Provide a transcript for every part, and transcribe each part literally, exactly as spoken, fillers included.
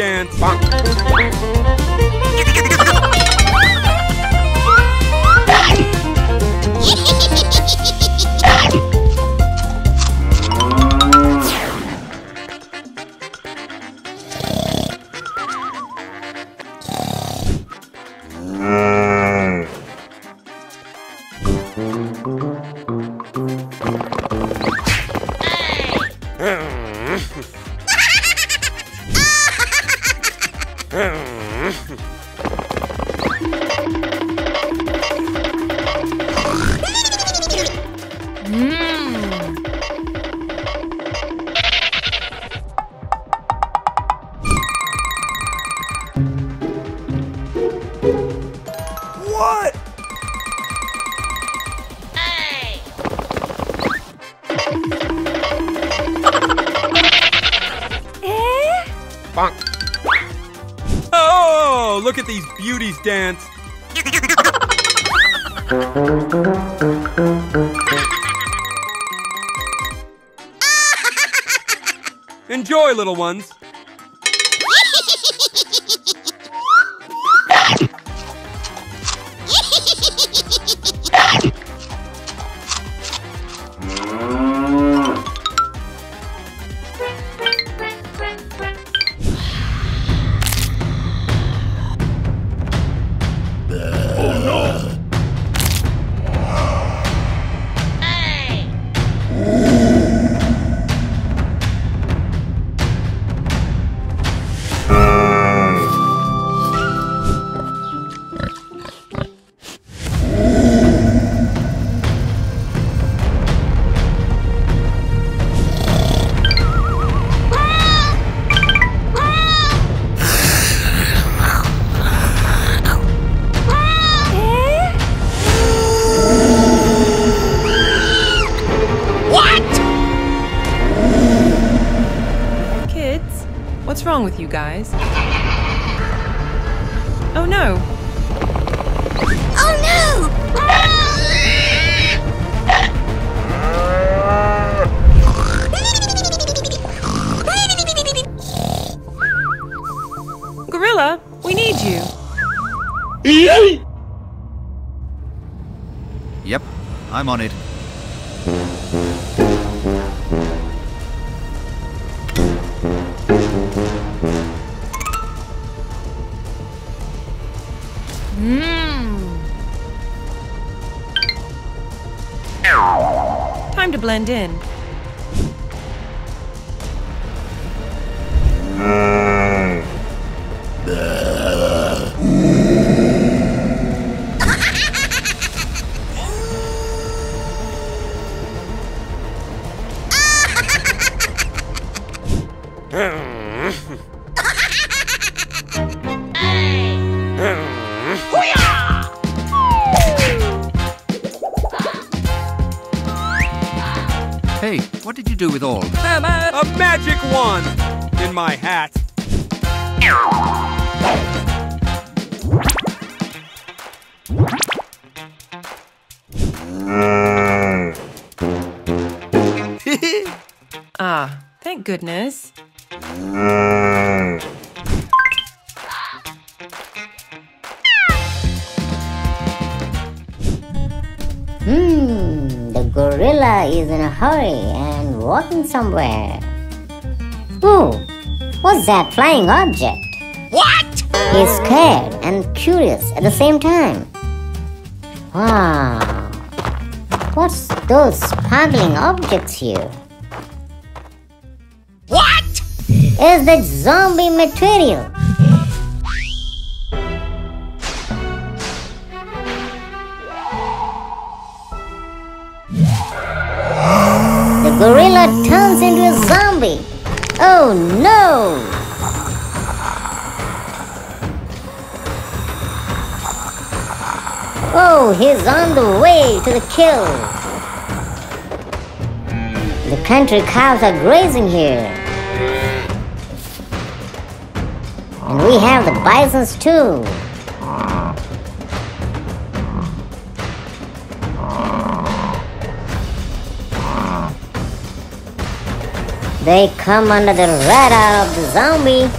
dance. Look at these beauties dance. Enjoy, little ones. What's wrong with you guys? Oh no! Oh no! Gorilla, we need you! Yep, I'm on it. Time to blend in. Hey, what did you do with all? A magic wand in my hat. Ah, thank goodness. Hmm, the gorilla is in a hurry and walking somewhere. Ooh, what's that flying object? What? He's scared and curious at the same time. Wow, what's those sparkling objects here? What? It's the zombie material. Gorilla turns into a zombie. Oh no! Oh, he's on the way to the kill. The country cows are grazing here. And we have the bisons too. They come under the radar of the zombie.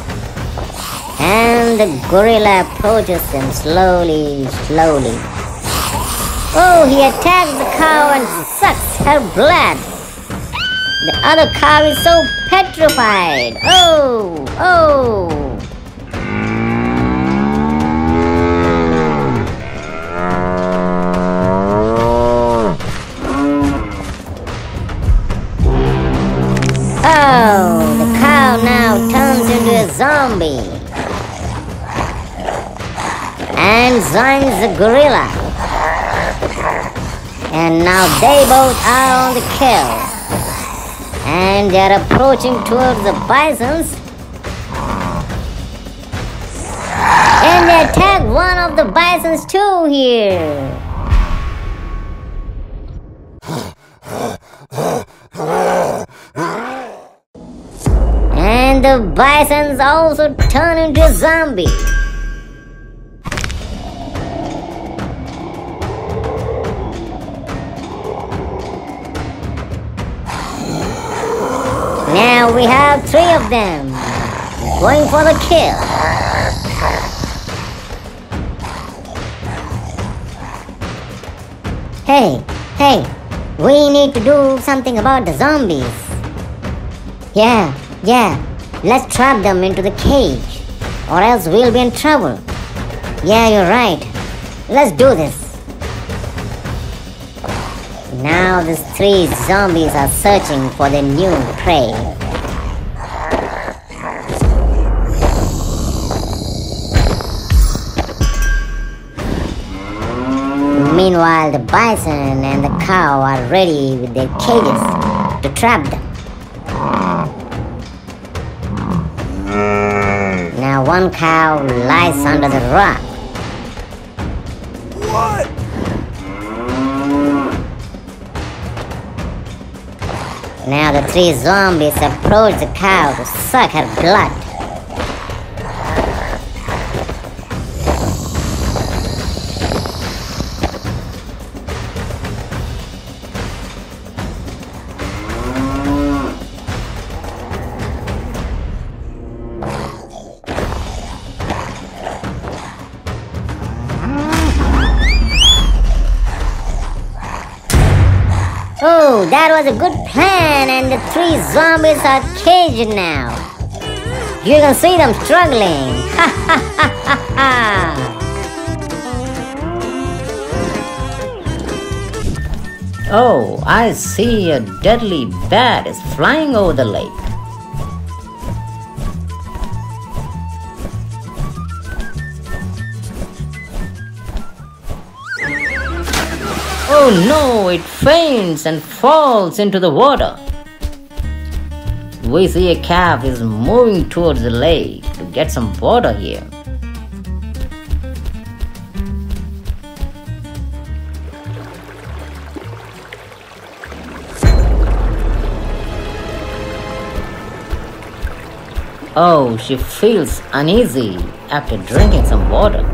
and the gorilla approaches him slowly, slowly. Oh, he attacks the cow and sucks her blood. The other cow is so petrified. Oh, oh. Oh, the cow now turns into a zombie and joins the gorilla. And now they both are on the kill. And they are approaching towards the bisons. And they attack one of the bisons too here. The bisons also turn into a zombie. Now we have three of them going for the kill. Hey, hey, we need to do something about the zombies. Yeah, yeah. Let's trap them into the cage, or else we'll be in trouble. Yeah, you're right. Let's do this. Now these three zombies are searching for their new prey. Meanwhile, the bison and the cow are ready with their cages to trap them. Now one cow lies under the rock. What? Now the three zombies approach the cow to suck her blood. Oh, that was a good plan, and the three zombies are caged now. You can see them struggling. Ha ha ha ha ha. Oh, I see a deadly bat is flying over the lake. Oh no, it faints and falls into the water. We see a calf is moving towards the lake to get some water here. Oh, she feels uneasy after drinking some water.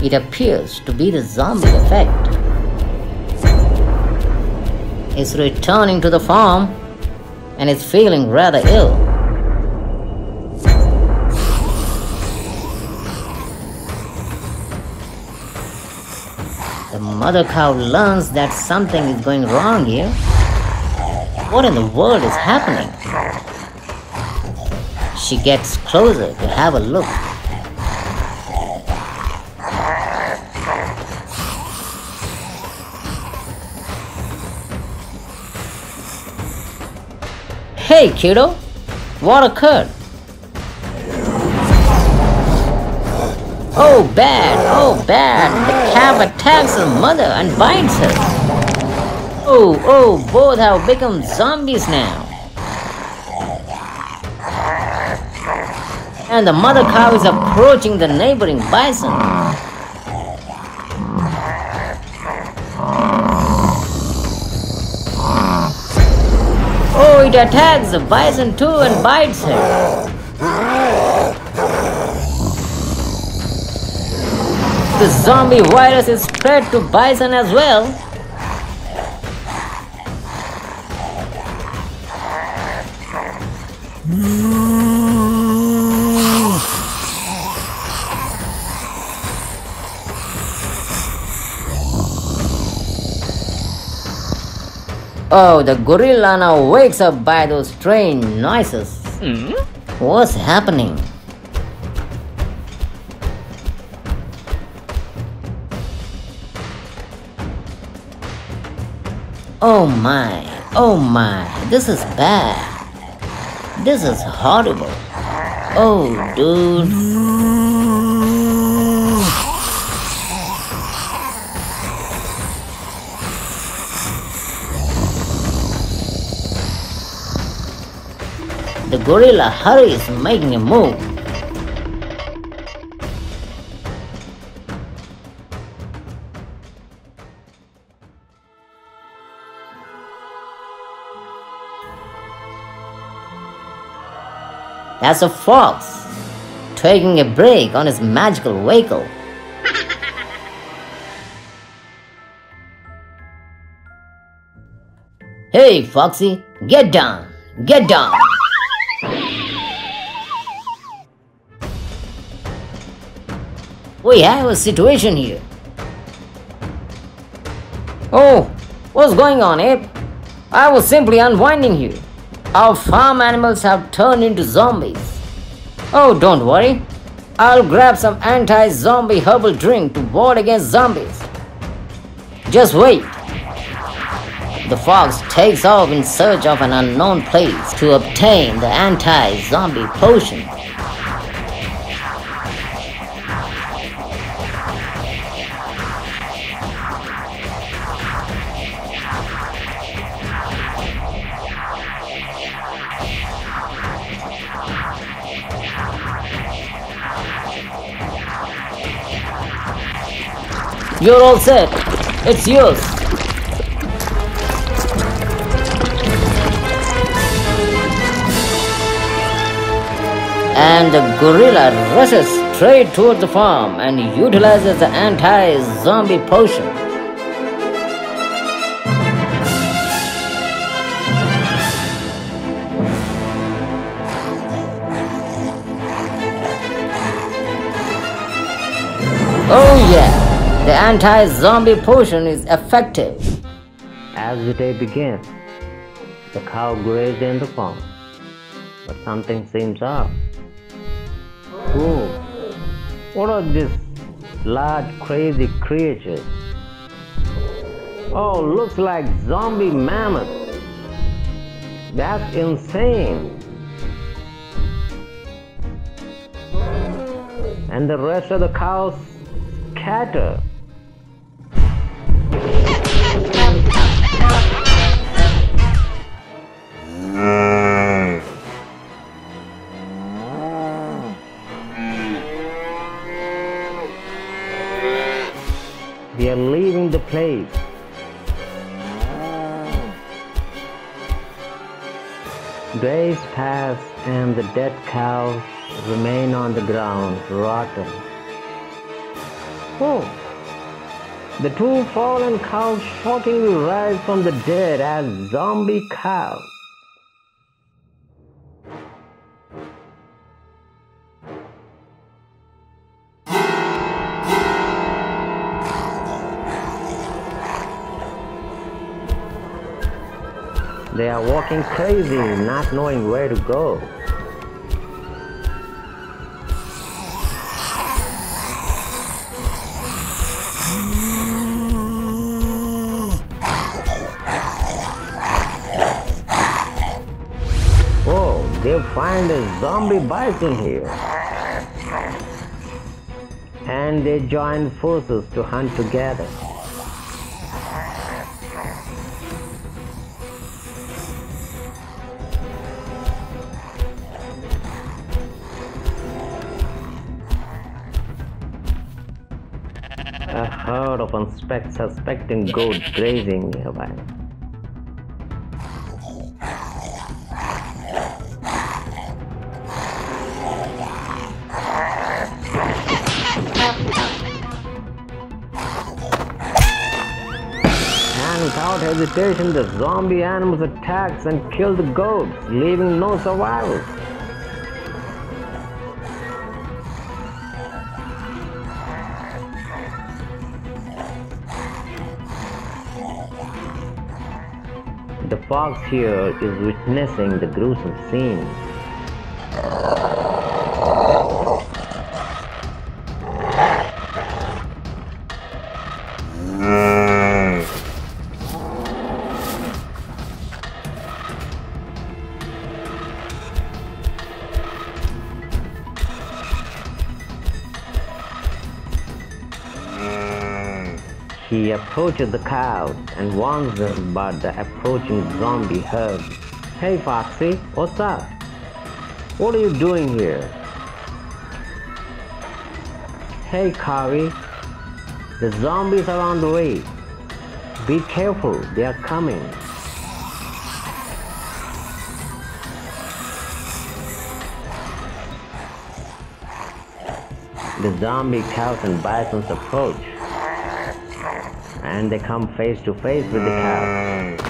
It appears to be the zombie effect. It's returning to the farm and is feeling rather ill. The mother cow learns that something is going wrong here. What in the world is happening? She gets closer to have a look. Hey kiddo, what occurred? Oh bad, oh bad, the calf attacks her mother and bites her. Oh, oh, both have become zombies now. And the mother cow is approaching the neighboring bison. Oh, it attacks the bison too and bites her. The zombie virus is spread to bison as well. Oh, the gorilla now wakes up by those strange noises. Mm? What's happening? Oh my, oh my, this is bad. This is horrible. Oh, dude. The gorilla hurries, making a move. That's a fox, taking a break on his magical vehicle. Hey, Foxy, get down, get down. We have a situation here. Oh, what's going on, Ape? I was simply unwinding you. Our farm animals have turned into zombies. Oh, don't worry. I'll grab some anti-zombie herbal drink to ward against zombies. Just wait. The fox takes off in search of an unknown place to obtain the anti-zombie potion. You're all set. It's yours. And the gorilla rushes straight toward the farm and utilizes the anti-zombie potion. Oh yeah! The anti-zombie potion is effective. As the day began, the cow grazed in the farm, but something seems off. Ooh, what are these large crazy creatures? Oh, looks like zombie mammoths. That's insane. And the rest of the cows scatter. We are leaving the place. Days pass and the dead cows remain on the ground, rotten. Oh! The two fallen cows shockingly rise from the dead as zombie cows. They are walking crazy, not knowing where to go. Whoa, they'll find a zombie bison here. And they join forces to hunt together. A herd of unsuspecting goats grazing nearby. And without hesitation, the zombie animals attack and kill the goats, leaving no survivors. The fox here is witnessing the gruesome scene. He approaches the cows and warns them about the approaching zombie herd. Hey Foxy, what's up? What are you doing here? Hey Kari, the zombies are on the way. Be careful, they are coming. The zombie cows and bisons approach, and they come face to face with the cows.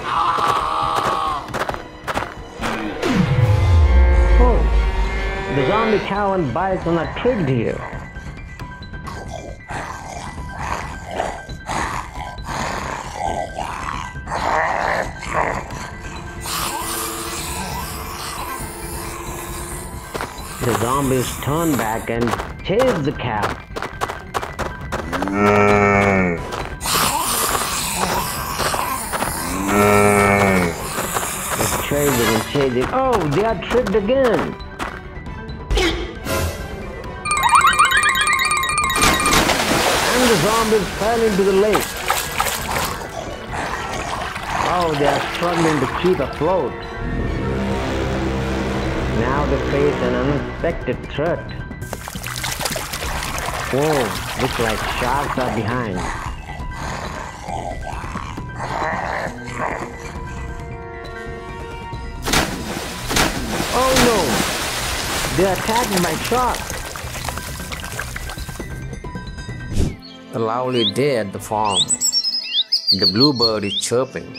Oh, the zombie cow and bison are tricked here. The zombies turn back and chase the cow. And changing. Oh, they are tripped again. And the zombies fell into the lake. Oh, they are struggling to keep afloat. Now they face an unexpected threat. Whoa, looks like sharks are behind. Oh no! They're attacking my shark! A lovely day at the farm. The bluebird is chirping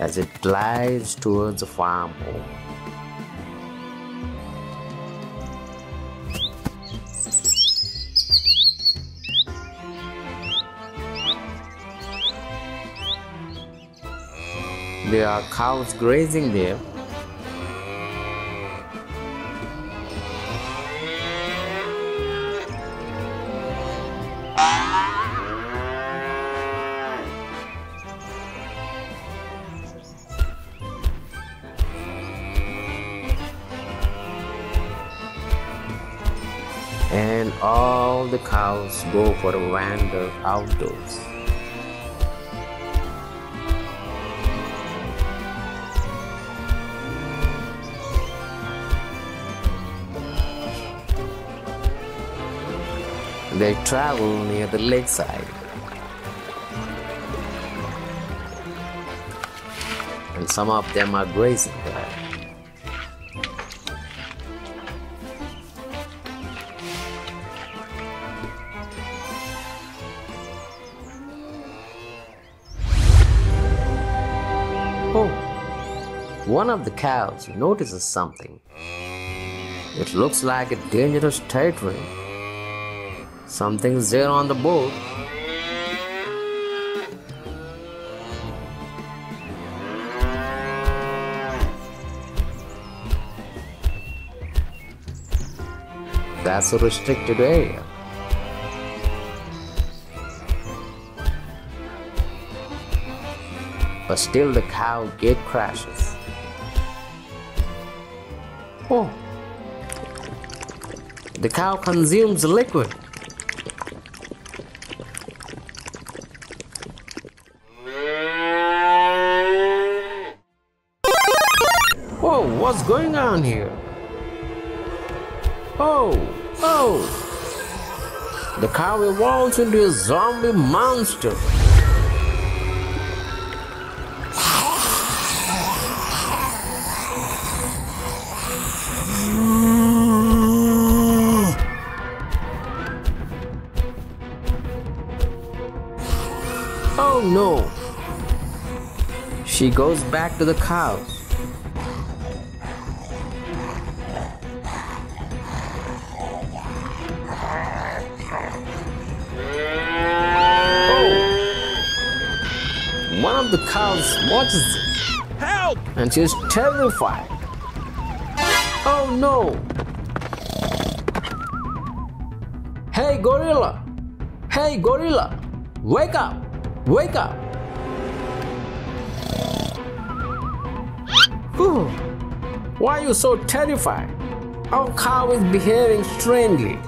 as it glides towards the farm home. There are cows grazing there. And all the cows go for a wander outdoors. They travel near the lakeside and some of them are grazing there. Oh, one of the cows notices something. It looks like a dangerous territory. Something's there on the boat. That's a restricted area. But still the cow gate crashes. Oh! The cow consumes the liquid. What's going on here? Oh, oh! The cow evolves into a zombie monster. Oh no! She goes back to the cow. of the cows watches it. Help! And she's terrified. Oh no! Hey gorilla! Hey gorilla! Wake up! Wake up! Whew. Why are you so terrified? Our cow is behaving strangely.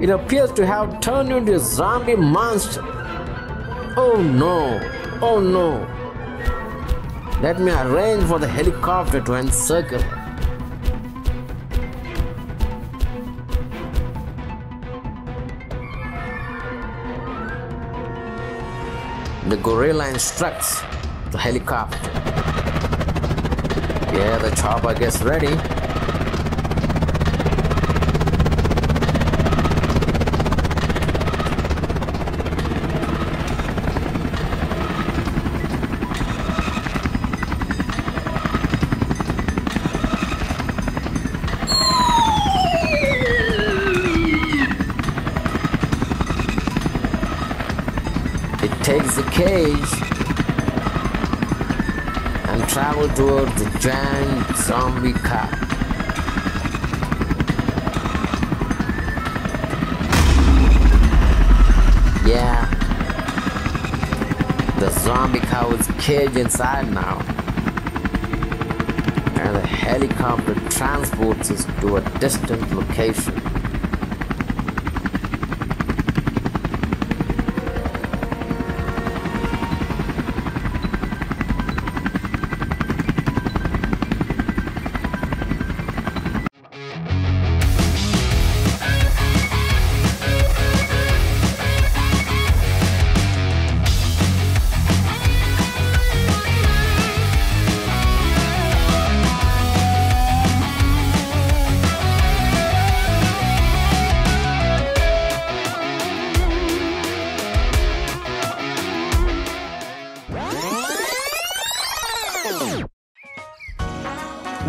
It appears to have turned into a zombie monster. Oh no! Oh no! Let me arrange for the helicopter to encircle her. The gorilla instructs the helicopter. Yeah, the chopper gets ready. Takes the cage and travels toward the giant zombie car. Yeah, the zombie car is caged inside now, and the helicopter transports us to a distant location.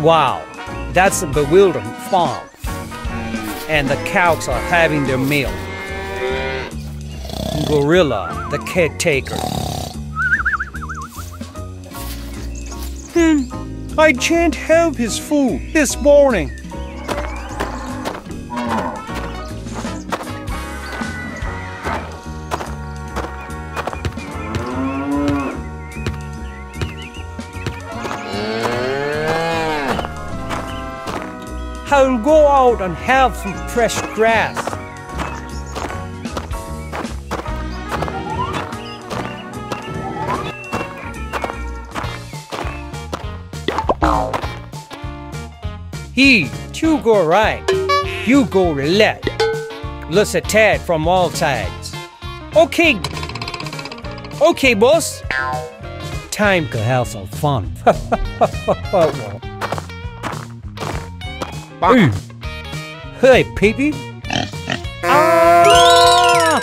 Wow, that's a bewildering farm. And the cows are having their meal. Gorilla, the caretaker. Hmm, I can't have his food this morning. I'll go out and have some fresh grass. Hey, you go right, you go relax. Let's attack from all sides. Okay, okay, boss. Time to have some fun. Mm. Hey, baby! Ah!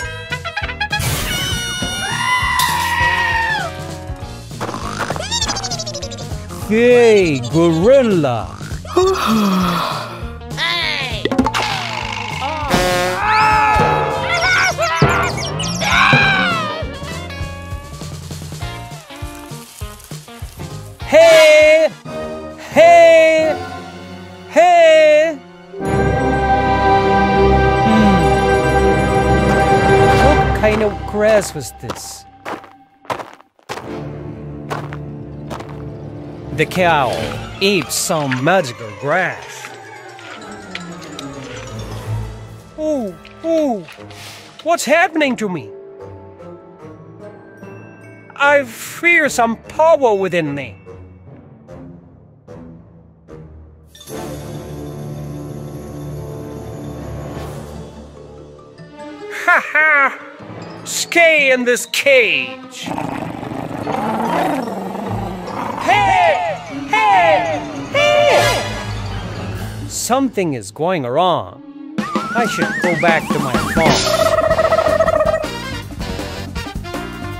Hey, gorilla! Hey! Hey! Hey! Hey! Hmm. What kind of grass was this? The cow eats some magical grass. Ooh, ooh! What's happening to me? I fear some power within me. Haha! Stay in this cage! Hey! Hey! Hey! Something is going wrong. I should go back to my farm.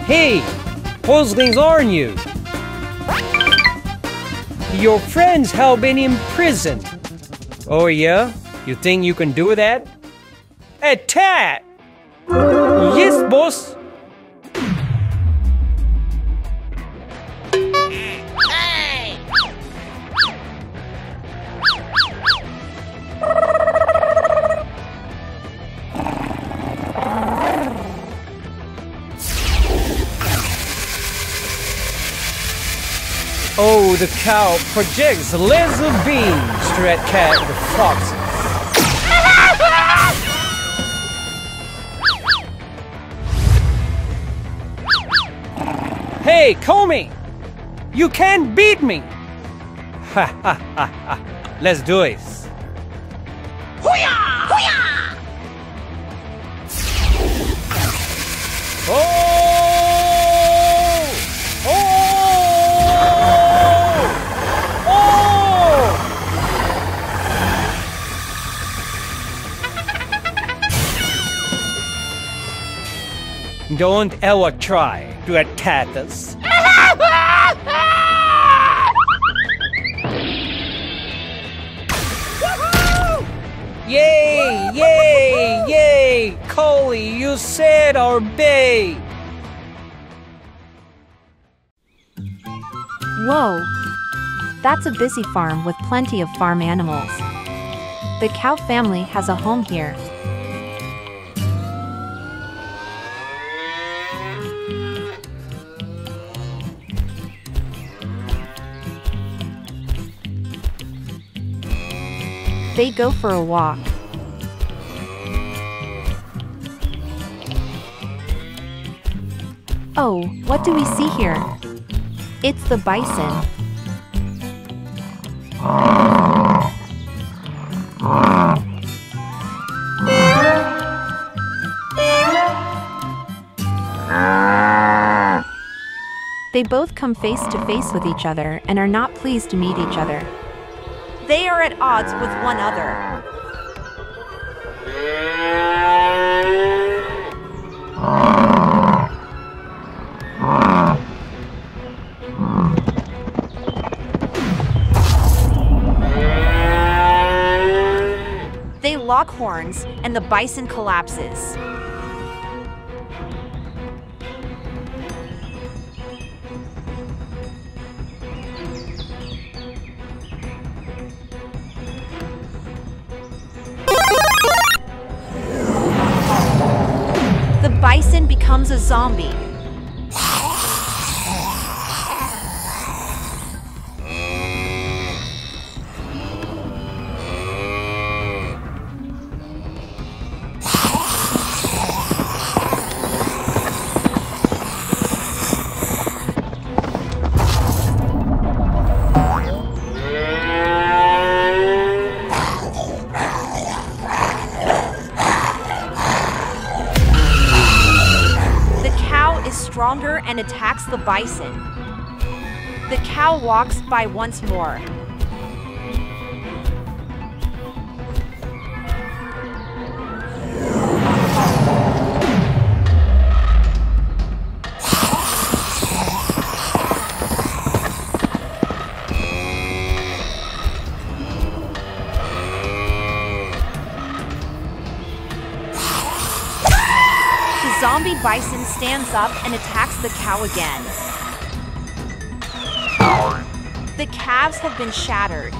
Hey! Puzzlings, aren't you? Your friends have been imprisoned. Oh yeah? You think you can do that? Attack! Yes, boss! Oh, the cow projects laser beams to at cat the fox. Hey, Comey! You can't beat me! Ha ha ha ha! Let's do it! Hoo-yah! Hoo-yah! Oh! Oh! Oh! Don't ever try to attack us. Yay! Yay! Yay! Coley, you said our bay! Whoa! That's a busy farm with plenty of farm animals. The cow family has a home here. They go for a walk. Oh, what do we see here? It's the bison. They both come face to face with each other and are not pleased to meet each other. They are at odds with one another. They lock horns and the bison collapses. Bison becomes a zombie. Stronger and attacks the bison. The cow walks by once more. Zombie bison stands up and attacks the cow again. The calves have been shattered.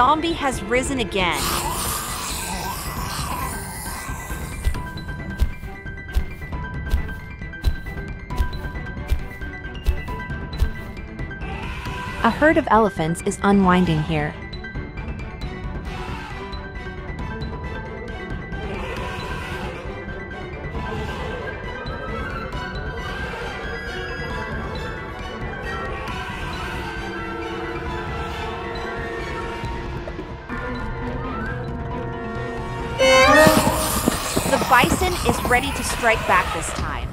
Zombie has risen again. A herd of elephants is unwinding here. The bison is ready to strike back this time.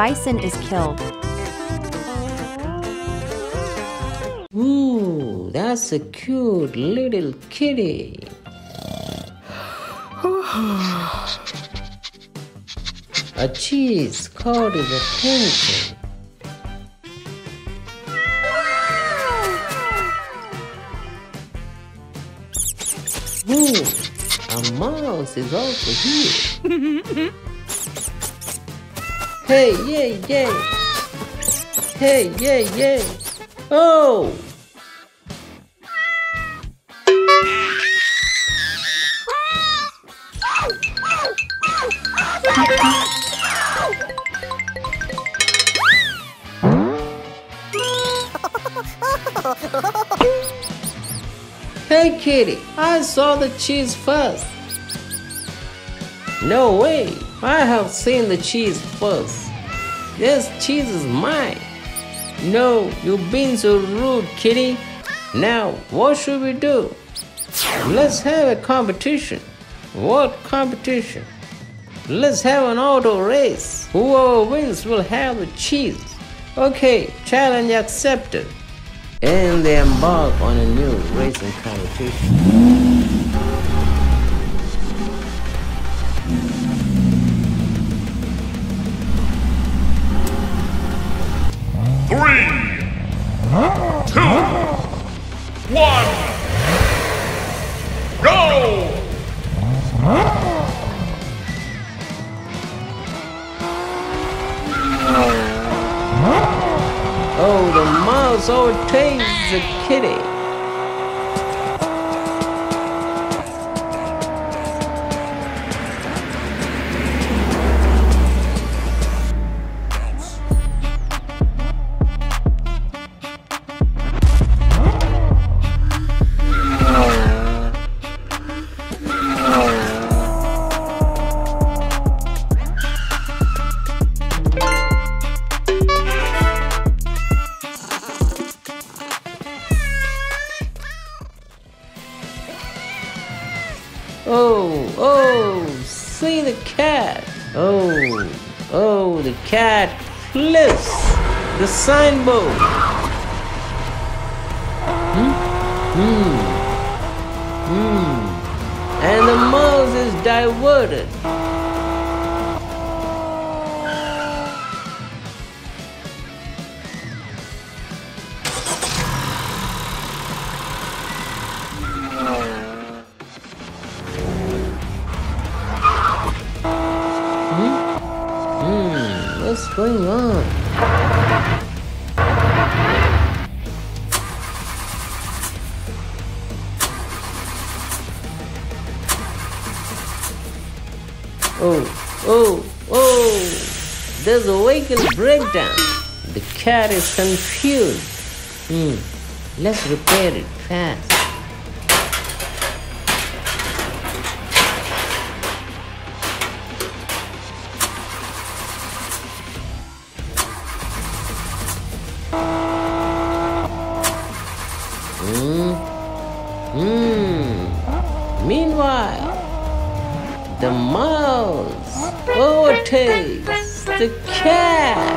bison is killed. Ooh, that's a cute little kitty. A cheese called is a painting. Ooh, a mouse is also here. Hey, yay, yay. Hey, yay, yay. Oh! Hey kitty, I saw the cheese first. No way, I have seen the cheese first. This cheese is mine. No, you've been so rude, kitty. Now, what should we do? Let's have a competition. What competition? Let's have an auto race. Whoever wins will have the cheese. Okay, challenge accepted. And they embark on a new racing competition. Three, two, one, go! Oh, the mouse overtakes the kitty. Oh, oh, see the cat. Oh, oh, the cat flips the signboard. Hmm? Hmm. Hmm. And the mouse is diverted. What's going on? Oh, oh, oh! There's a vehicle breakdown. The cat is confused. Hmm. Let's repair it fast. Hmm. Meanwhile, the mouse overtakes the cat.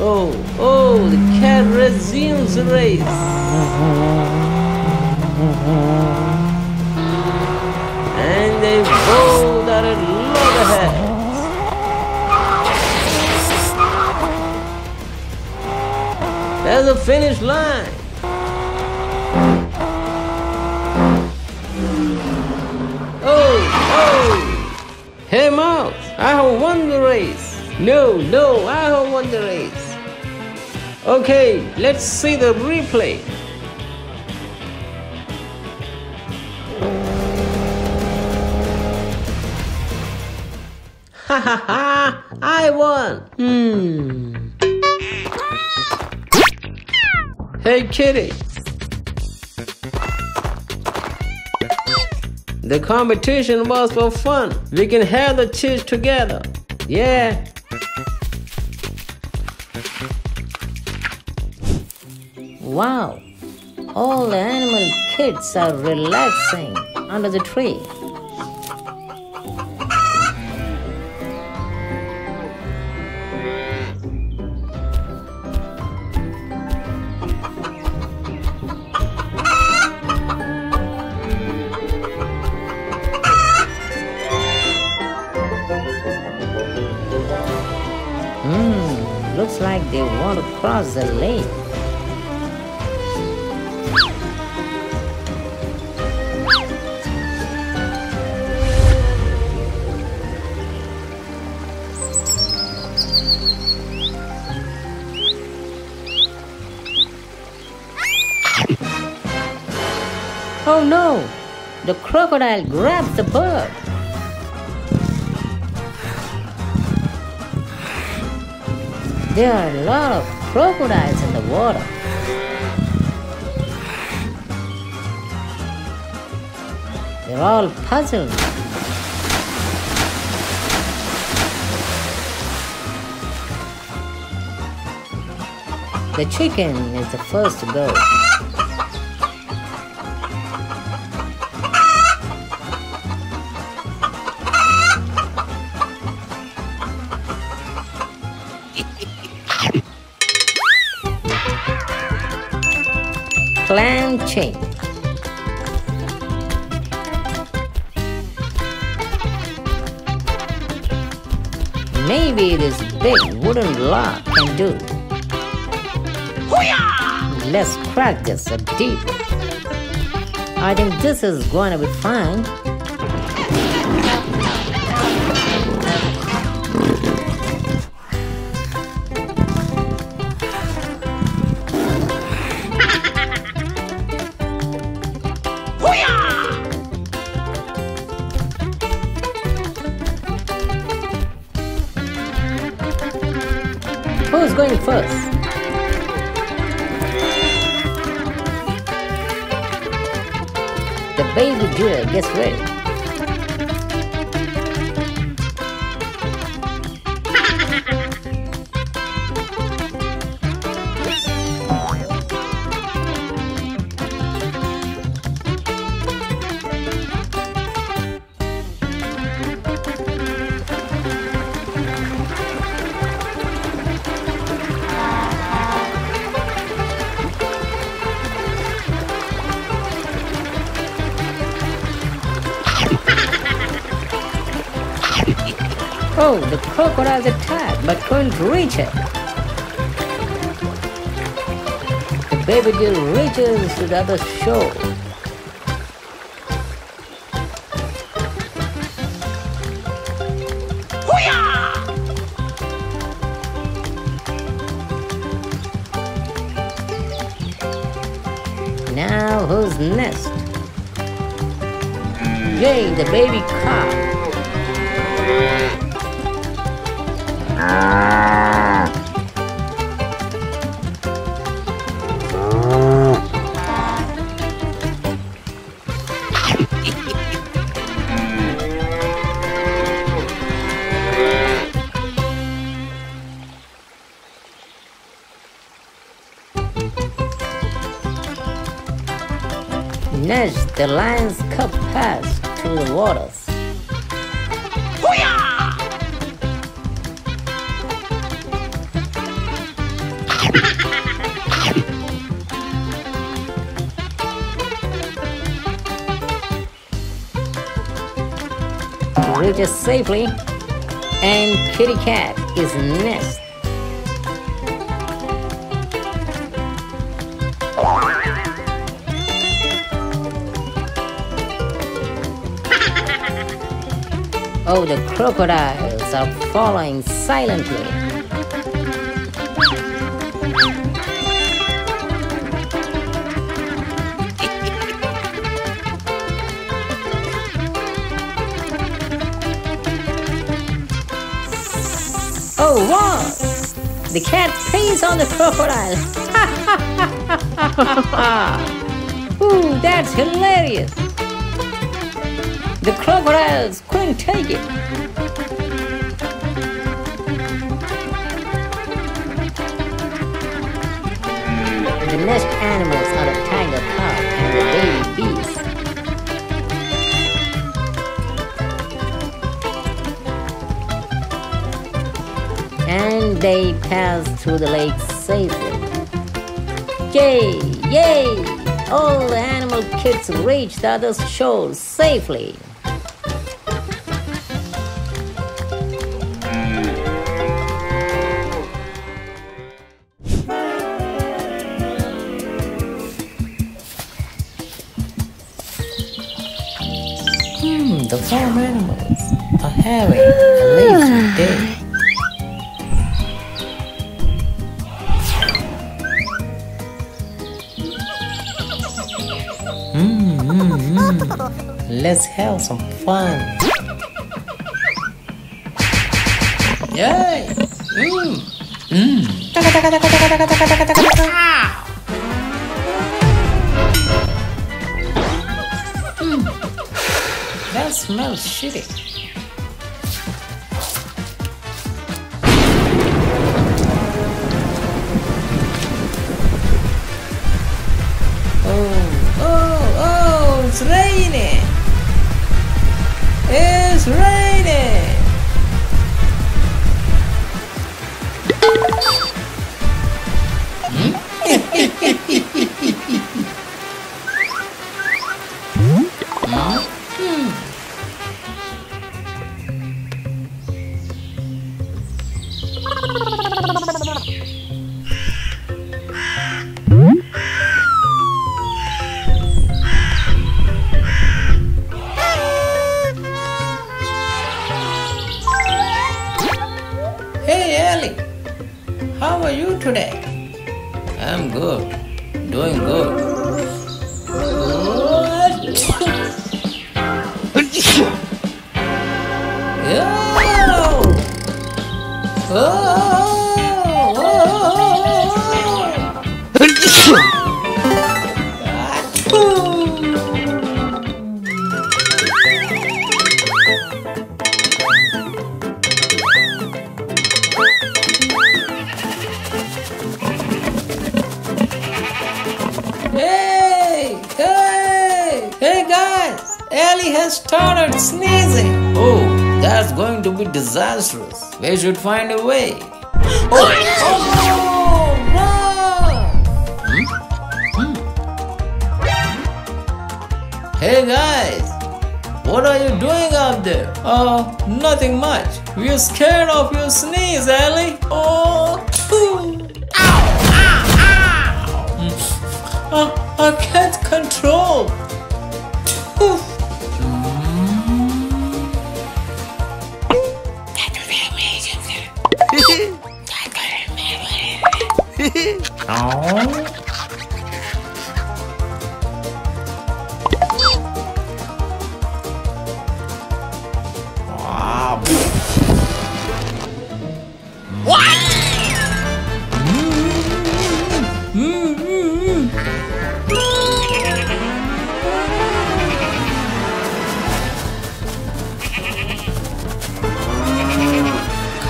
Oh, oh, the cat resumes the race. And they rolled out a lot of heads. There's a finish line. Oh, oh! Hey mouse, I have won the race. No, no, I have won the race. Okay, let's see the replay. Ha ha ha! I won. Hmm. Hey kitty! The competition was for fun. We can have the cheese together. Yeah! Wow! All the animal kids are relaxing under the tree. not cross the lane. Oh no! The crocodile grabs the bird. There are a lot of crocodiles in the water. They're all puzzled. The chicken is the first to go. Clam chain. Maybe this big wooden log can do. Let's crack this up deeper. I think this is going to be fun. Who's going first? The baby deer gets ready. Oh, the crocodile's attacked but couldn't reach it. The baby deer reaches to the other shore. Hoo-yah! Now who's next? Yay, the baby calf. Next, the lion's cub passed through the waters. Reaches safely, and kitty cat is next. Oh, the crocodiles are following silently. Oh, wow! The cat pees on the crocodile. Ha ha ha ha ha! Ooh, that's hilarious! The crocodiles couldn't take it. The next animals are the tiger cub and the baby beast. And they pass through the lake safely. Yay! Yay! All the animal kids reach the other shore safely. Hmm, the farm animals. A herring, a lazy day. Mmm, mmm, mmm. Let's have some fun. Yay! Mmm, mmm. That smells shitty. Oh, oh, oh, it's raining. It's raining. How are you today? I'm good. Doing good. Good. Oh! Oh! Oh! Ellie has started sneezing. Oh, that's going to be disastrous. We should find a way. Oh, oh no! Hmm? Hmm. Hey guys, what are you doing out there? Oh, uh, nothing much. We're scared of your sneeze, Ellie. Oh, phew. Ow, ow, ow. Hmm. Uh, I can't control. Oof. Oh. Wow. What?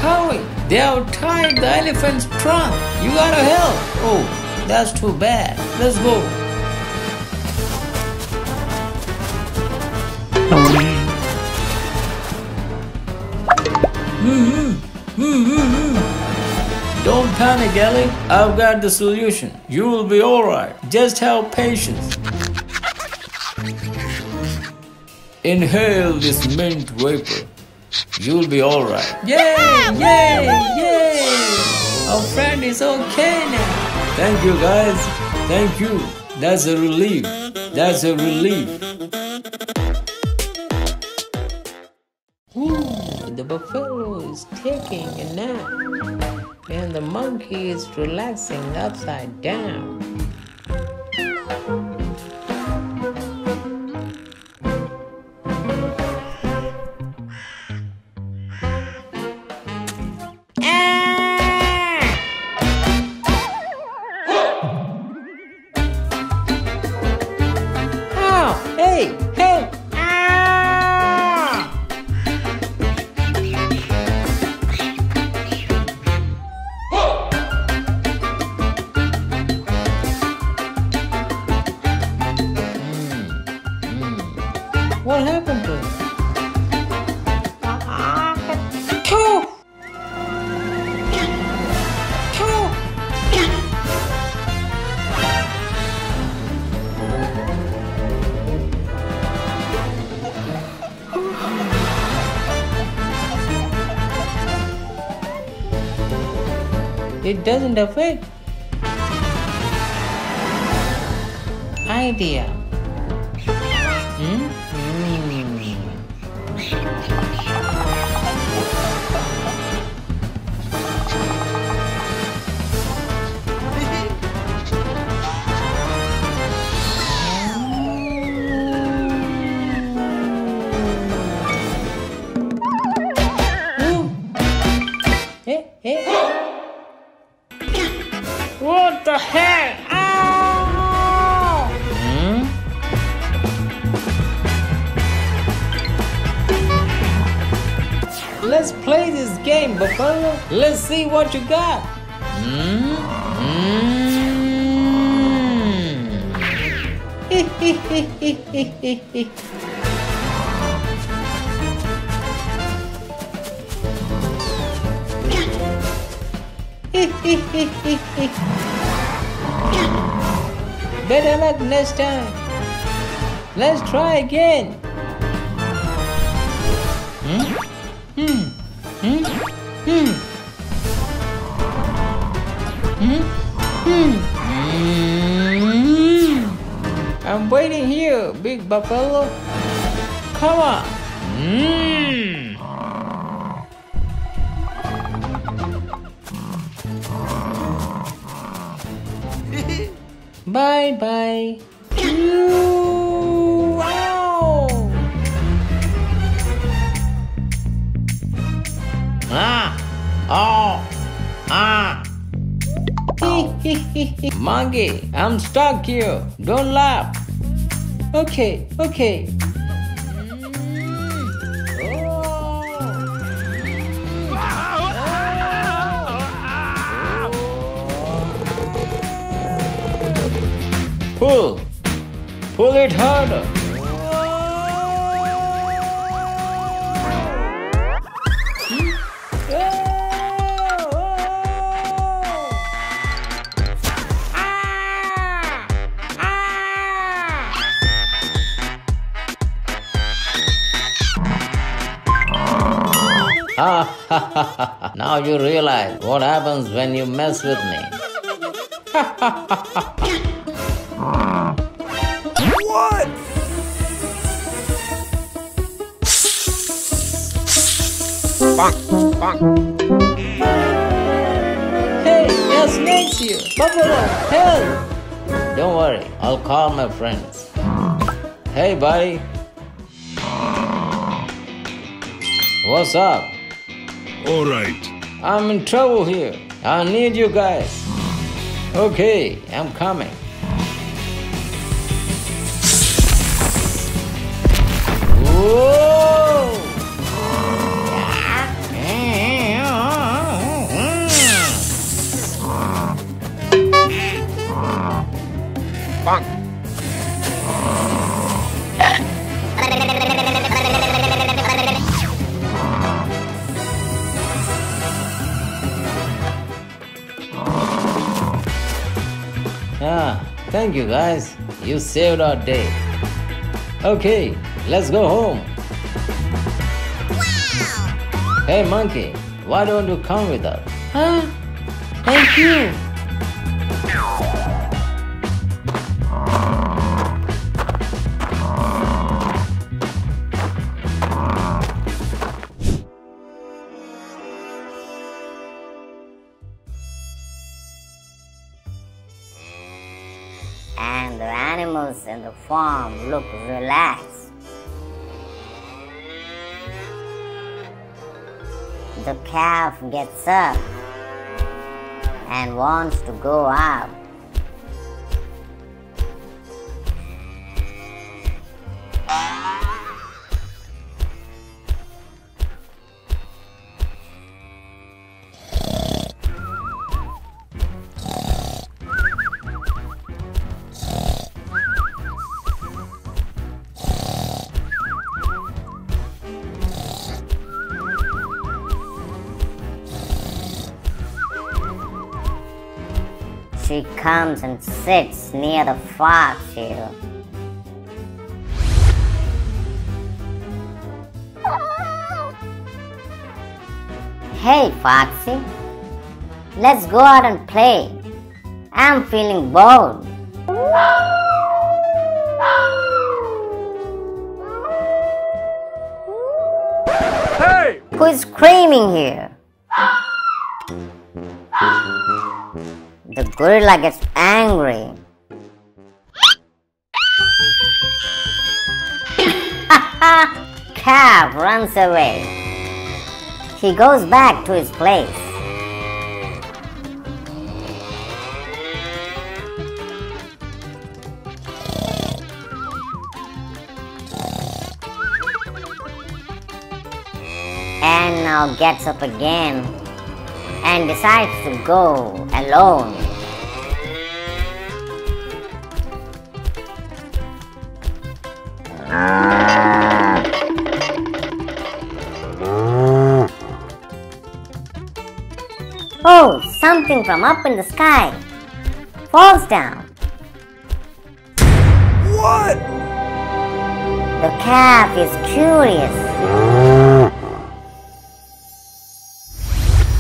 Cowie, they have tied the elephant's trunk. You gotta help. Oh. That's too bad. Let's go. Mm-hmm. Mm-hmm. Don't panic, Ellie. I've got the solution. You will be alright. Just have patience. Inhale this mint vapor. You'll be alright. Yay! Yay! Yay! Our friend is okay now. Thank you guys, thank you. That's a relief, that's a relief. Ooh, the buffalo is taking a nap and the monkey is relaxing upside down. What happened to him? Cow! Cow! It doesn't affect. Idea. Hmm? Mm-hmm. Let's play this game, Buffalo. Let's see what you got. Mm-hmm. Better luck next time. Let's try again. Hmm? Hmm? Hmm? Hmm? Hmm? Hmm? Hmm? I'm waiting here, big buffalo. Come on. Hmm. Bye bye. Ooh, wow. Ah. Oh. Ah. Monkey, I'm stuck here. Don't laugh. Okay, okay. Pull, pull it harder. Now you realize what happens when you mess with me. What? Bonk, bonk. Hey, yes, makes you. Buffalo, help! Don't worry, I'll call my friends. Hey, buddy. What's up? All right. I'm in trouble here. I need you guys. Okay, I'm coming. Whoa! Bonk. Ah, thank you guys. You saved our day. Okay. Let's go home. Wow. Hey monkey, why don't you come with us? Huh? Thank you. And the animals in the farm look relaxed. The calf gets up and wants to go out. She comes and sits near the fox here. Hey Foxy, let's go out and play. I'm feeling bored. Hey! Who's screaming here? The gorilla gets angry. Calf runs away. He goes back to his place. And now gets up again and decides to go alone. Oh, something from up in the sky falls down. What? The calf is curious.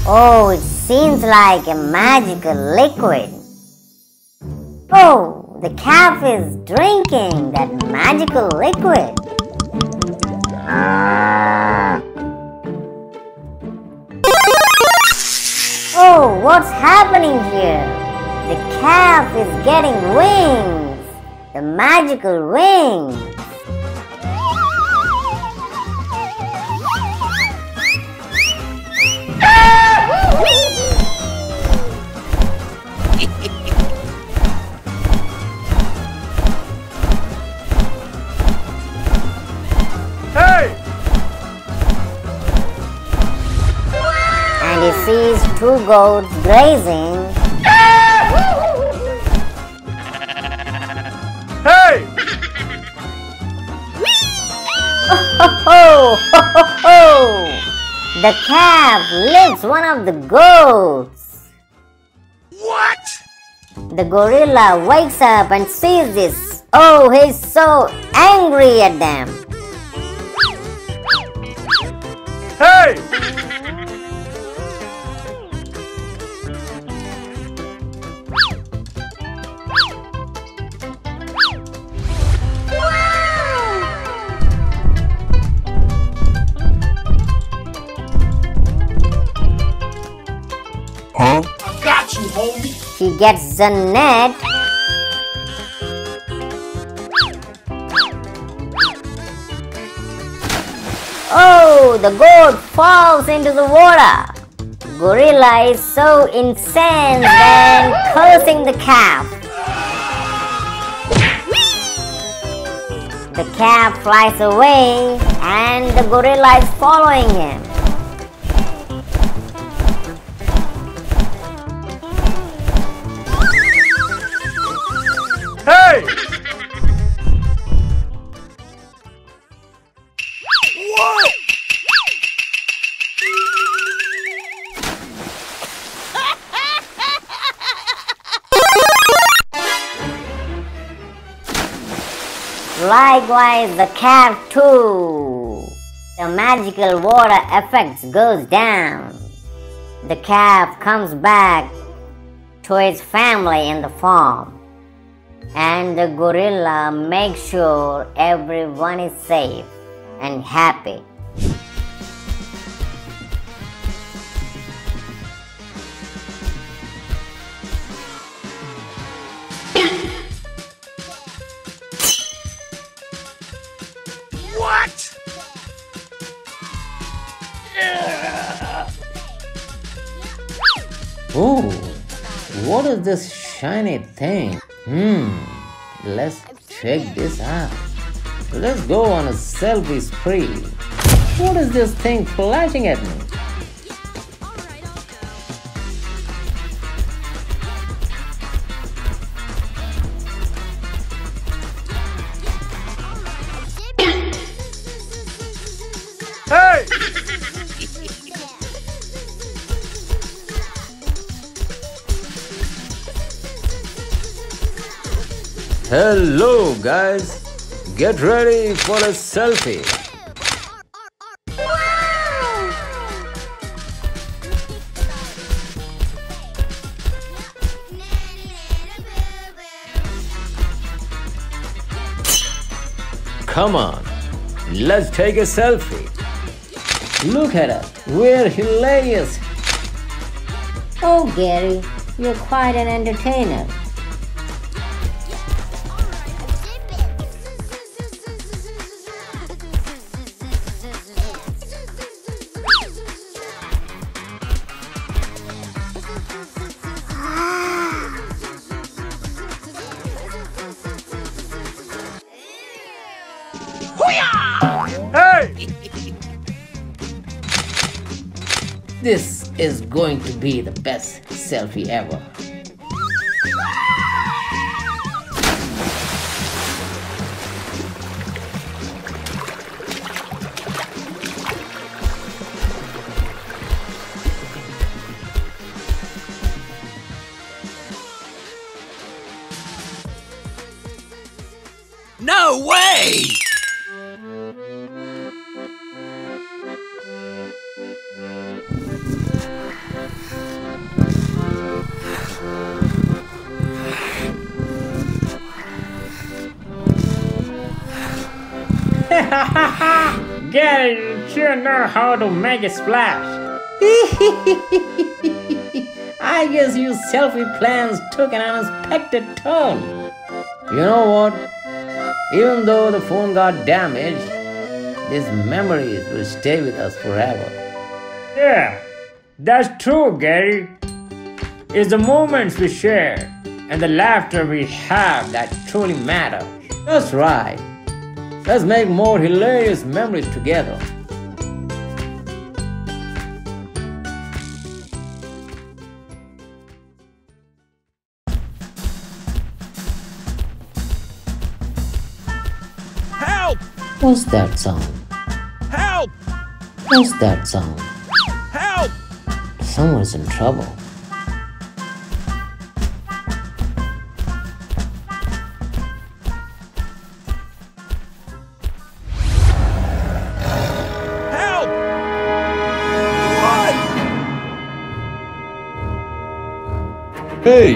Oh, it seems like a magical liquid. Oh, the calf is drinking that magical liquid. Oh, what's happening here? The calf is getting wings, the magical wings. He sees two goats grazing. Hey! Ho, ho, ho, ho, ho. The calf licks one of the goats. What? The gorilla wakes up and sees this. Oh, he's so angry at them. Hey! Huh? I got you, homie. She gets the net. Oh, the goat falls into the water. Gorilla is so incensed and cursing the calf. The calf flies away and the gorilla is following him. Hey! What? Likewise, the calf too. The magical water effects goes down. The calf comes back to its family in the farm. And the gorilla makes sure everyone is safe and happy. What? Ooh, what is this shiny thing? Hmm, let's check this out. Let's go on a selfie spree. What is this thing flashing at me? Hey! Hello guys, get ready for a selfie. Come on, let's take a selfie. Look at us, we're hilarious. Oh Gary, you're quite an entertainer. Hey! This is going to be the best selfie ever. No way! Gary, you sure know how to make a splash. I guess your selfie plans took an unexpected turn. You know what? Even though the phone got damaged, these memories will stay with us forever. Yeah, that's true, Gary. It's the moments we share and the laughter we have that truly matter. That's right. Let's make more hilarious memories together. Help! What's that sound? Help! What's that sound? Help! Someone's in trouble. Hey!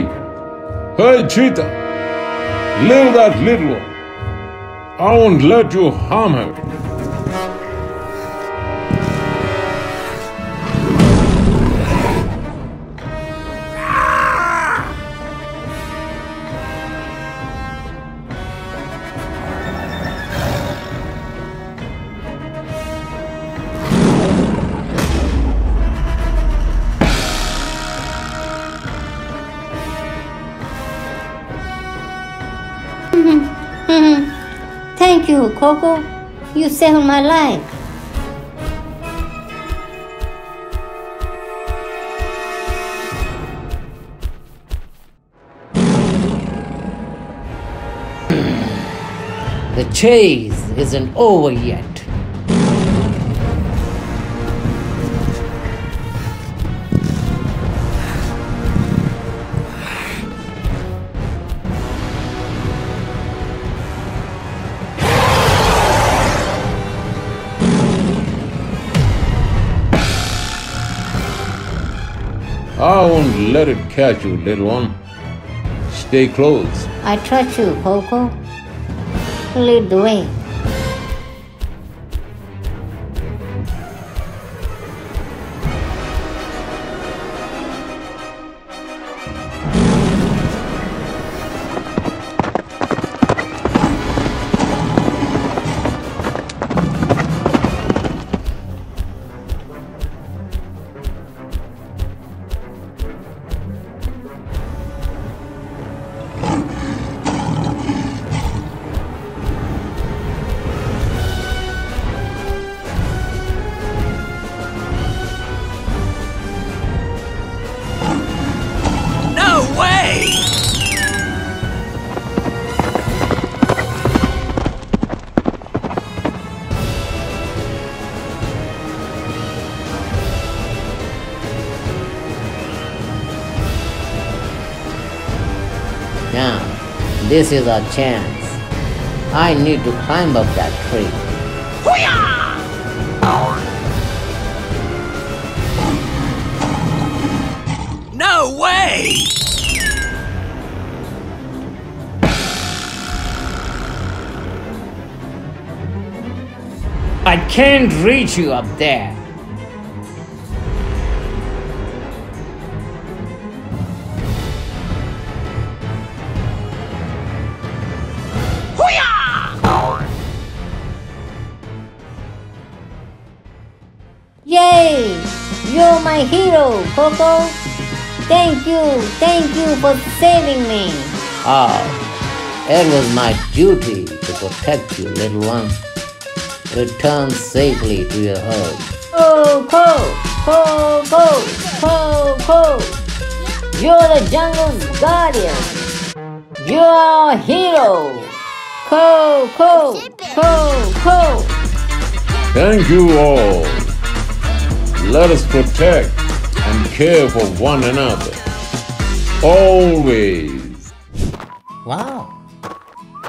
Hey, Cheetah! Leave that little one! I won't let you harm her! Thank you, Coco. You saved my life. The chase isn't over yet. I won't let it catch you, little one. Stay close. I trust you, Coco. Lead the way. Now, this is our chance. I need to climb up that tree. Hoo-yah! No way! I can't reach you up there. Yay! You're my hero, Coco! Thank you, thank you for saving me! Ah, oh, it was my duty to protect you, little one. Return safely to your home. Oh, Coco! Ho, ho, ho, ho. You're the jungle's guardian. You're our hero. Ho, ho, ho, ho. Thank you all. Let us protect and care for one another. Always. Wow.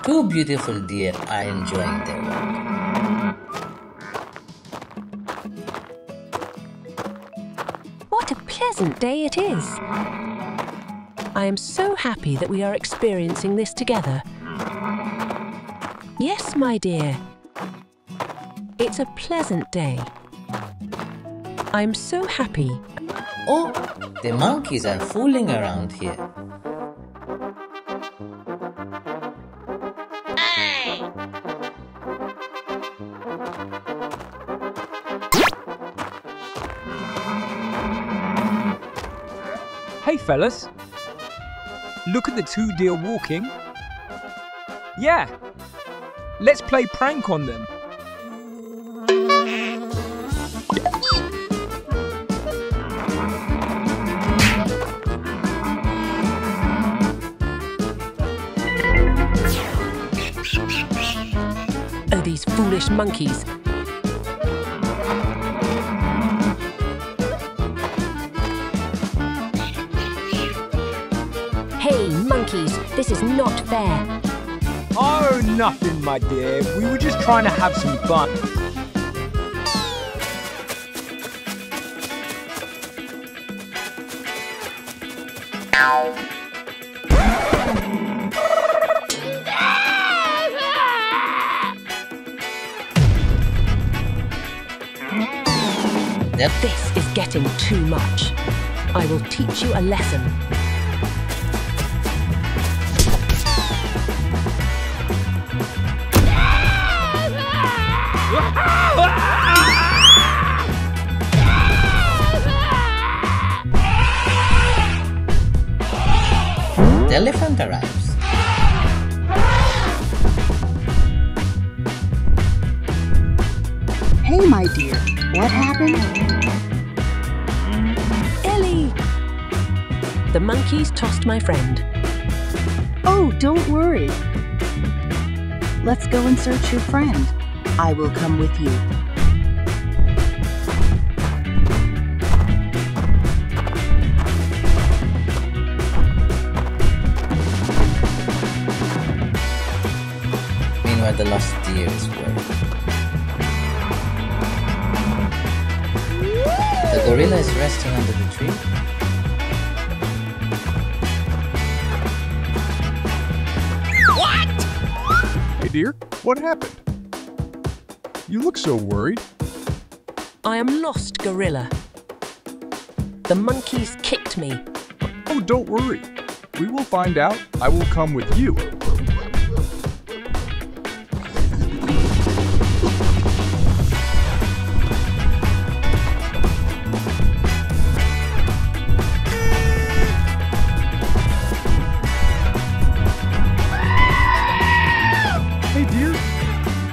Two beautiful deer are enjoying their work. What a pleasant day it is! I am so happy that we are experiencing this together. Yes, my dear. It's a pleasant day. I'm so happy. Oh, the monkeys are fooling around here. Hey fellas, look at the two deer walking. Yeah, let's play prank on them. Oh, these foolish monkeys. Hey monkeys, this is not fair. Oh, nothing, my dear. We were just trying to have some fun. Yep. This is getting too much. I will teach you a lesson. The elephant arrives. Hey, my dear, what happened? Ellie! The monkeys tossed my friend. Oh, don't worry. Let's go and search your friend. I will come with you. Meanwhile, the lost deer is worried. The gorilla is resting under the tree. Dear, what happened? You look so worried. I am lost, gorilla. The monkeys kicked me. Oh, don't worry. We will find out. I will come with you.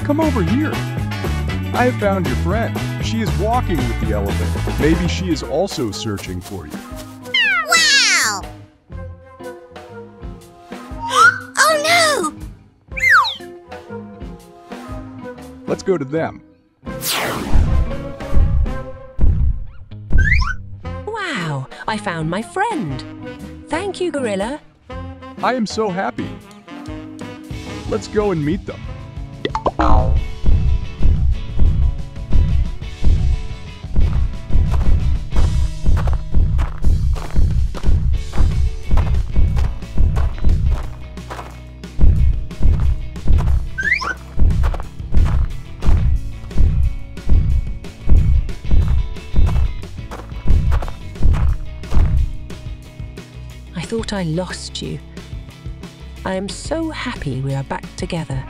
Come over here. I have found your friend. She is walking with the elephant. Maybe she is also searching for you. Wow! Oh no! Let's go to them. Wow! I found my friend. Thank you, gorilla. I am so happy. Let's go and meet them. I thought I lost you. I am so happy we are back together.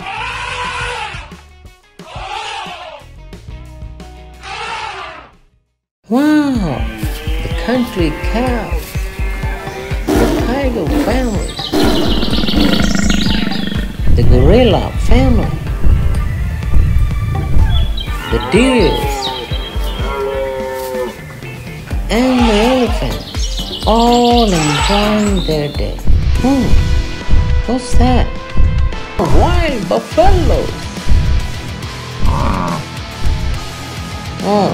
Wow, the country cow, the tiger family, the gorilla family, the deer, and the elephants, all enjoying their day. Hmm, what's that? Wild buffaloes! Oh,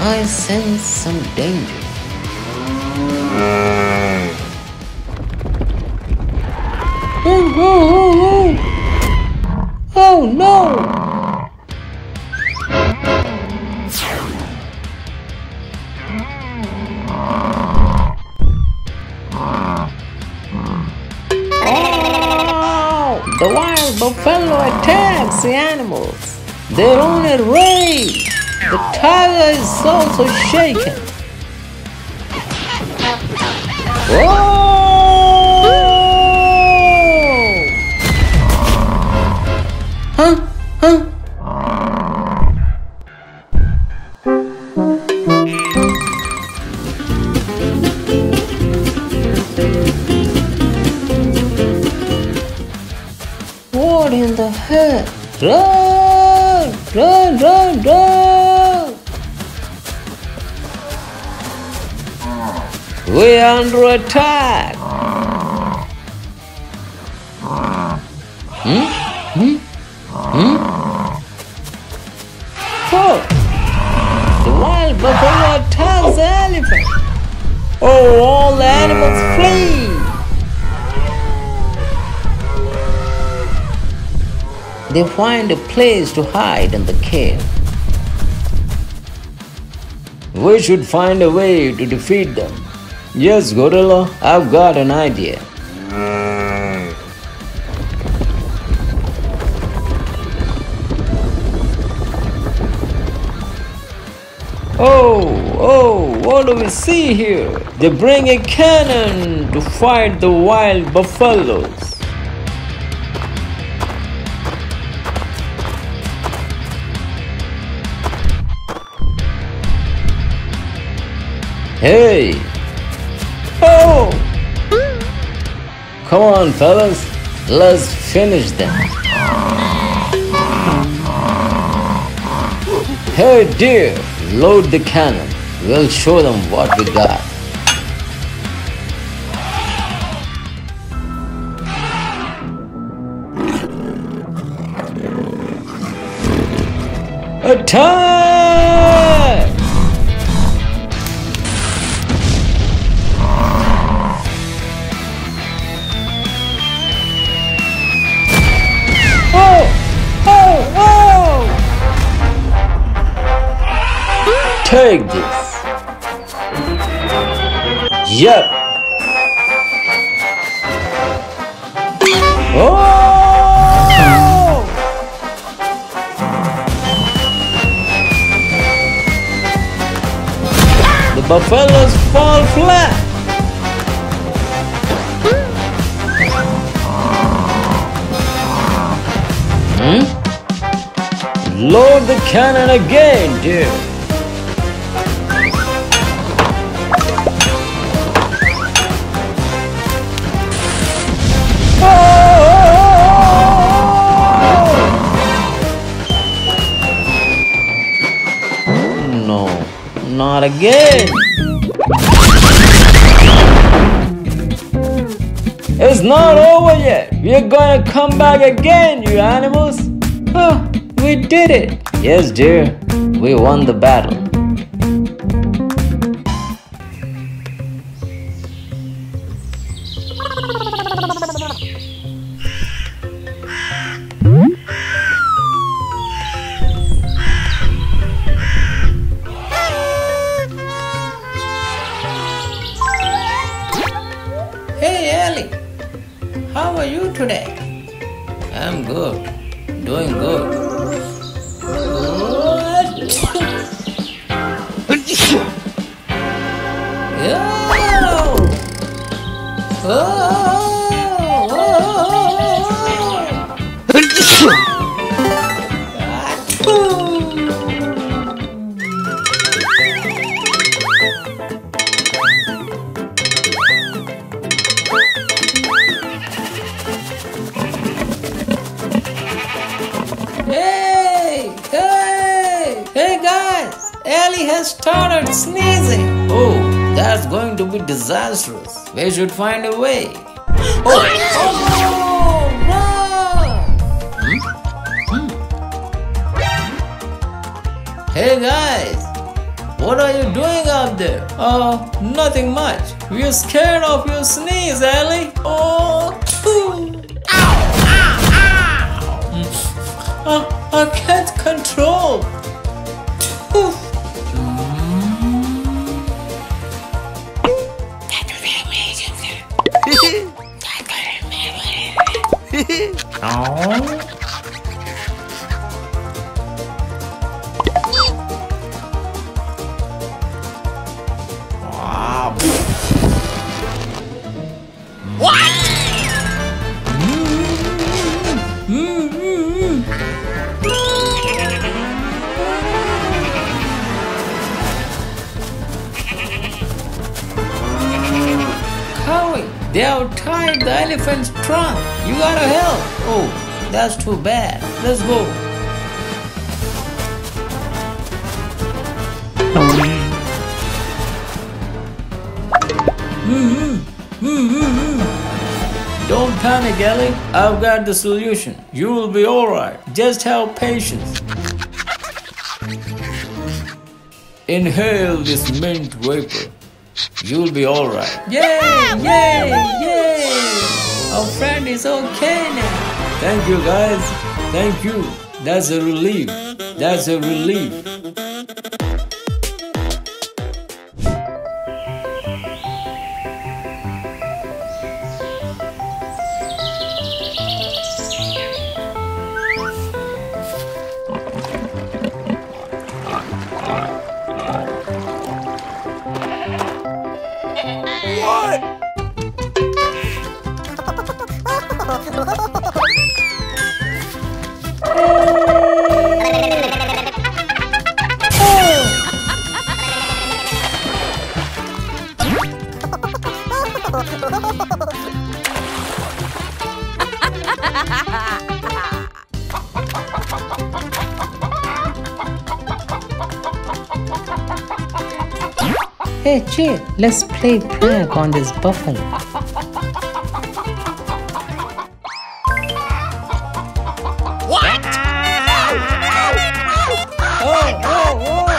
I sense some danger. Oh, oh, oh, oh. Oh no! The wild buffalo attacks the animals. They're on a raid. The tiger is also shaken. Whoa! Huh? Huh? What in the heck? Run! Run! Run! Run! We are under attack! Hmm? Hmm? Hmm? Oh! The wild buffalo attacks the elephant! Oh, all the animals flee! They find a place to hide in the cave. We should find a way to defeat them. Yes, Gorilla, I've got an idea. Oh, oh, what do we see here? They bring a cannon to fight the wild buffaloes. Hey! Oh! Come on, fellas, let's finish them. Hey, dear, load the cannon. We'll show them what we got. Attack! Take this. Yep. Oh! The buffaloes fall flat. Hmm? Load the cannon again, dear. Not again! It's not over yet! We're gonna come back again, you animals! Oh, we did it! Yes, dear, we won the battle. How are you today? I'm good. Doing good. Oh! Oh! Oh! Ellie has started sneezing. Oh, that's going to be disastrous. We should find a way. Oh, oh, no. oh no! Hmm? Hmm. Hey guys, what are you doing up there? Oh, uh, nothing much. We're scared of your sneeze, Ellie. Oh, ow, ow, ow. Uh, I can't control. Wow. What? Mm-hmm. Mm-hmm. Howie, they have tied the elephant's trunk. You gotta help. Oh. That's too bad. Let's go. Mm-hmm. Mm-hmm. Don't panic, Ellie. I've got the solution. You will be alright. Just have patience. Inhale this mint vapor. You'll be alright. Yay! Yay! Yay! Our friend is okay now. Thank you guys, thank you. That's a relief, that's a relief. Hey, chill, let's play tag on this buffalo. What? Oh, oh, oh,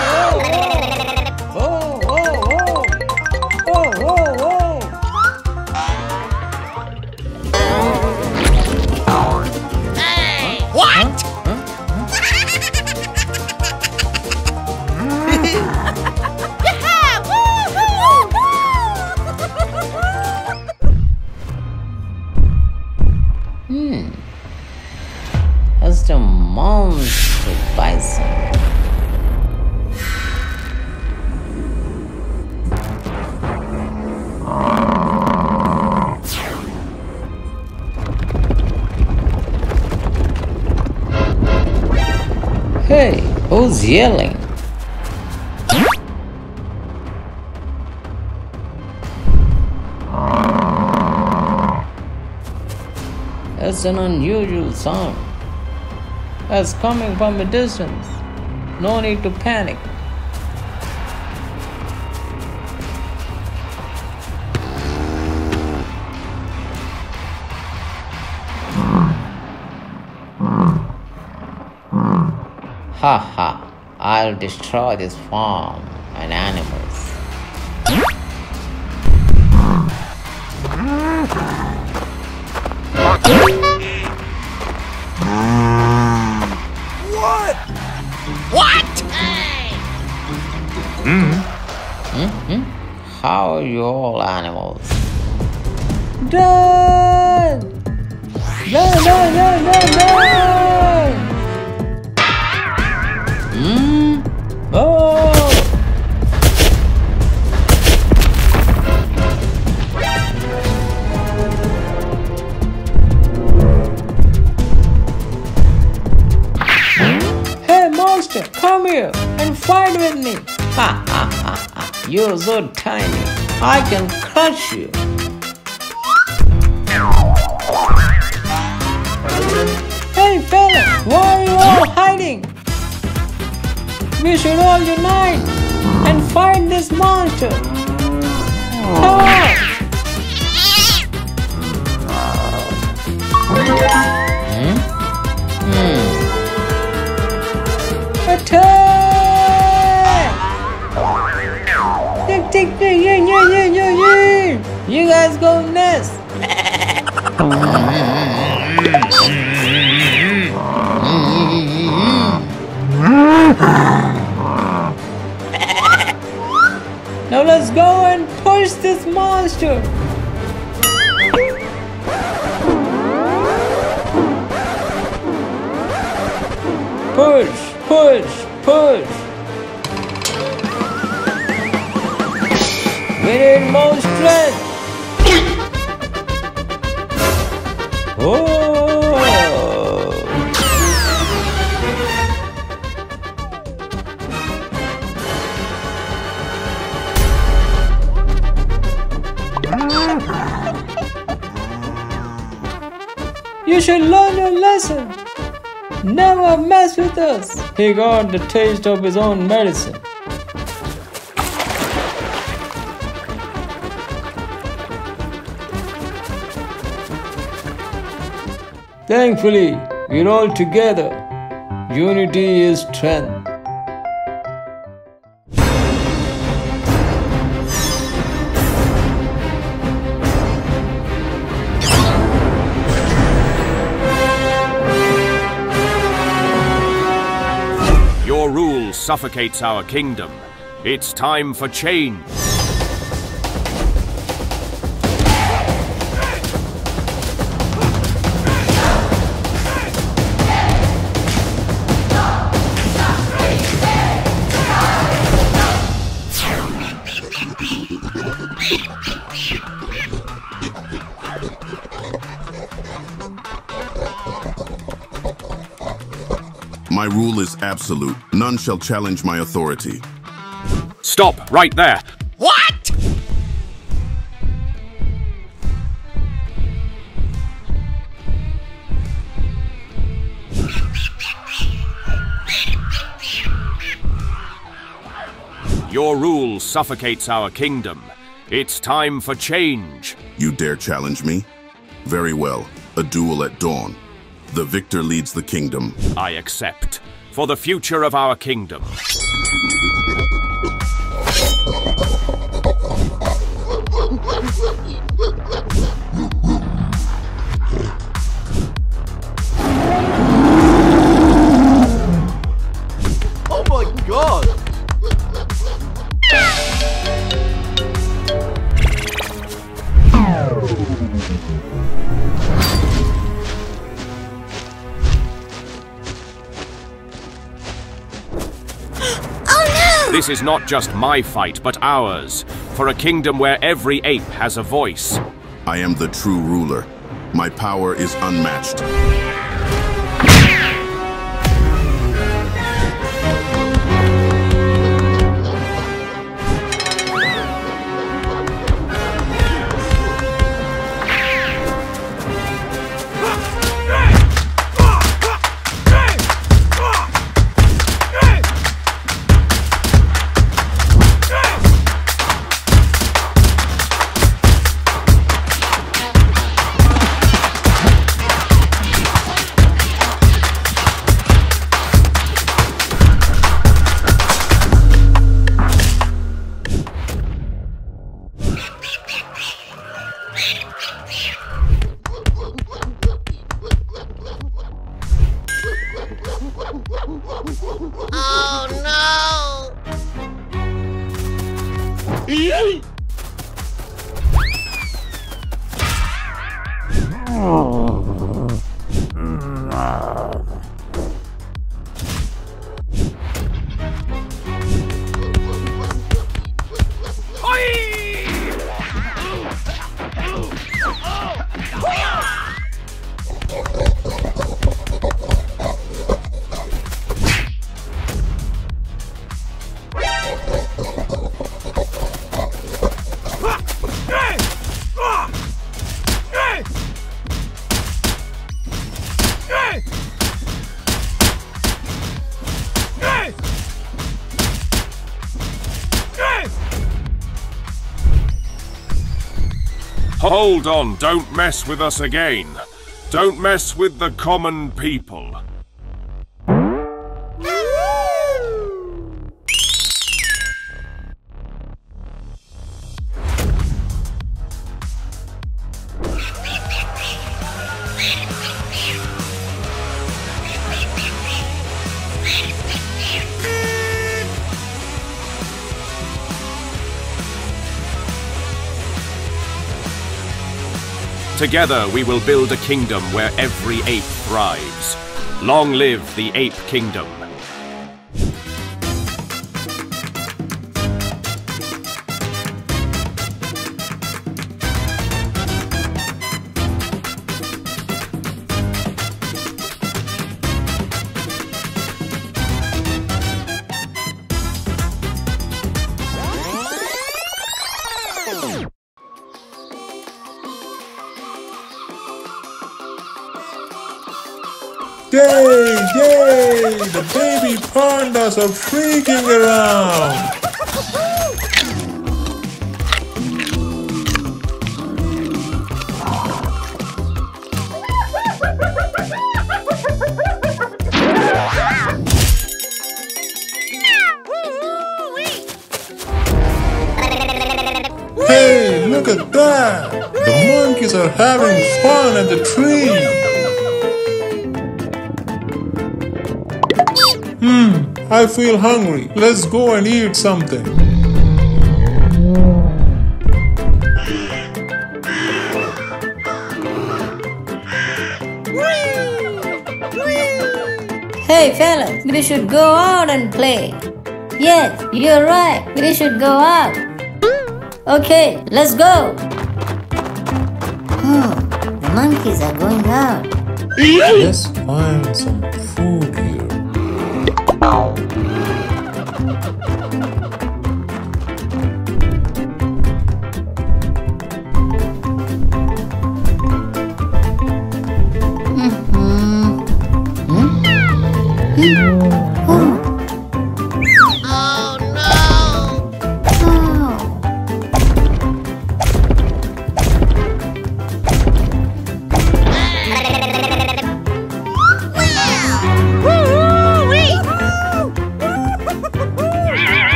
oh, oh, oh, oh, oh, oh, oh. Hey, what? Huh? Huh? Hmm, that's the monster bison. Hey, who's yelling? That's an unusual sound. That's coming from a distance. No need to panic. Ha ha, I'll destroy this farm and animals. What? What? Hey. Mm-hmm. Mm-hmm. How are you all animals? Run! Run, run, run, run, run! Mm. Oh! Come here and fight with me. Ha ha ha ha. You're so tiny. I can crush you. Hey fella, why are you all hiding? We should all unite and fight this monster. Ah! Hmm? Hmm. Attack! Tick, tick, tick, yeah, yeah, yeah, yeah, yeah. You guys go next. Now let's go and push this monster. Push, push, push. We need more strength. Oh. You should learn your lesson. Never mess with us. He got the taste of his own medicine. Thankfully, we're all together. Unity is strength. Your rule suffocates our kingdom. It's time for change. My rule is absolute. None shall challenge my authority. Stop right there. What? Your rule suffocates our kingdom. It's time for change. You dare challenge me? Very well. A duel at dawn. The victor leads the kingdom. I accept. For the future of our kingdom. Oh my God! This is not just my fight, but ours, for a kingdom where every ape has a voice. I am the true ruler. My power is unmatched. Oh no! Yay! Hey! Hold on, don't mess with us again. Don't mess with the common people. Together we will build a kingdom where every ape thrives. Long live the Ape Kingdom. Yay! Yay! The baby pandas are freaking around! Hey, look at that! The monkeys are having fun at the tree! Hmm, I feel hungry. Let's go and eat something. Hey fellas, we should go out and play. Yes, you're right. We should go out. Okay, let's go. Hmm, the monkeys are going out. Let's find some food here. Oh,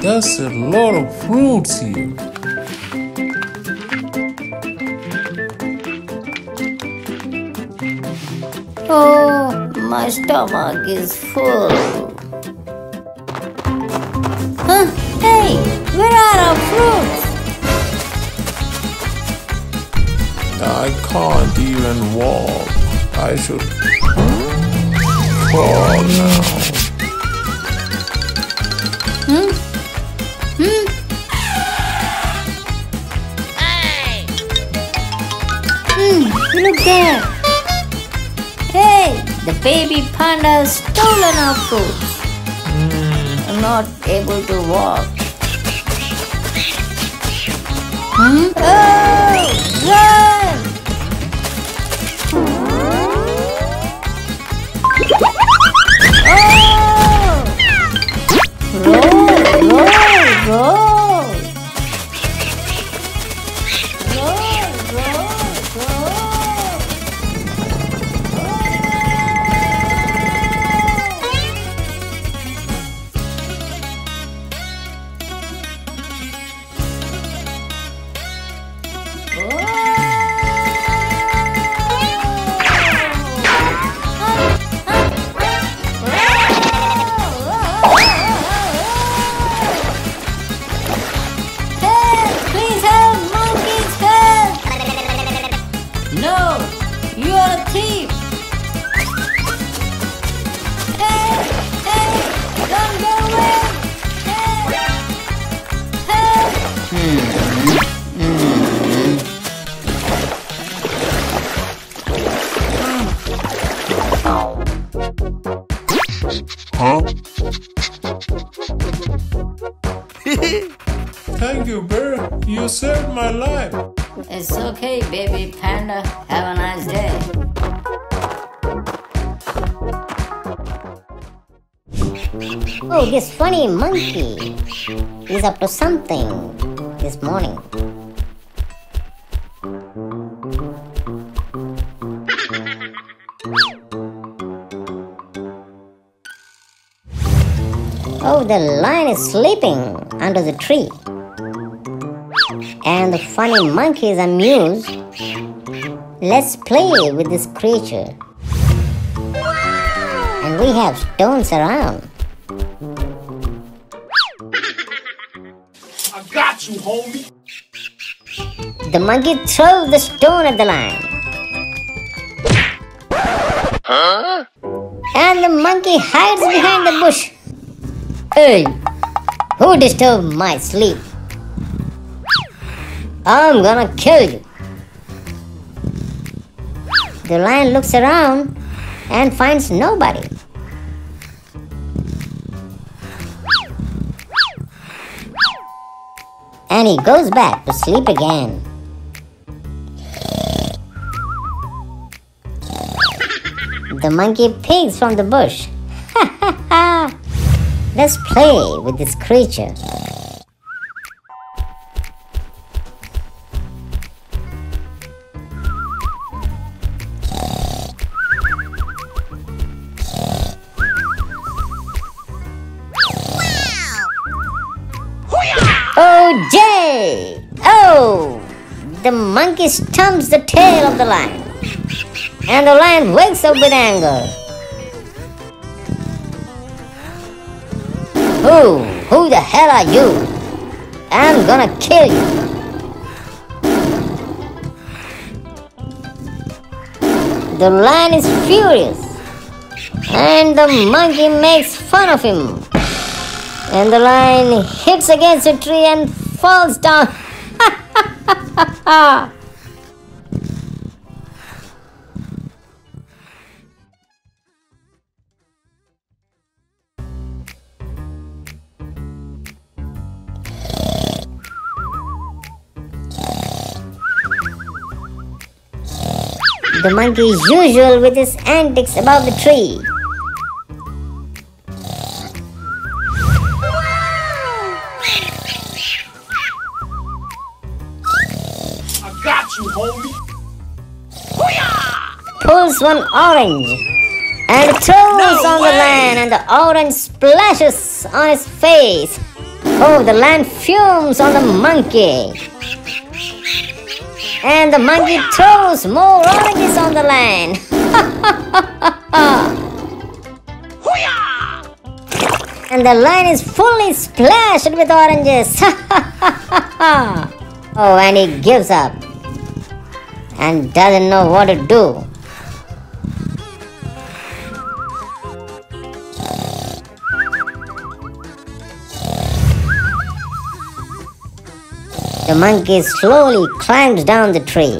that's a lot of fruits here. Oh, my stomach is full. Huh? Hey, where are our fruits? I can't even walk. I should crawl now. Hmm? Hmm? Hey! Hmm, look there! Hey! The baby panda has stolen our fruits. Mm. I'm not able to walk. Hmm? Oh! Run! Huh? Thank you, Bear. You saved my life. It's okay, baby panda. Have a nice day. Oh, this funny monkey is up to something this morning. Oh, the lion is sleeping under the tree. And the funny monkey is amused. Let's play with this creature. And we have stones around. I got you, homie. The monkey throws the stone at the lion. Huh? And the monkey hides behind the bush. Hey, who disturbed my sleep? I'm gonna kill you. The lion looks around and finds nobody. And he goes back to sleep again. The monkey peeks from the bush. Ha ha ha! Let's play with this creature. Oh, jay! Oh! The monkey stumps the tail of the lion. And the lion wakes up with anger. Who? Who the hell are you? I'm gonna kill you. The lion is furious. And the monkey makes fun of him. And the lion hits against a tree and falls down. The monkey is usual with his antics above the tree. Pulls one orange and throws on the lion, and the orange splashes on his face. Oh, the lion fumes on the monkey. And the monkey throws more oranges on the lion. And the lion is fully splashed with oranges. Oh, and he gives up and doesn't know what to do. The monkey slowly climbs down the tree.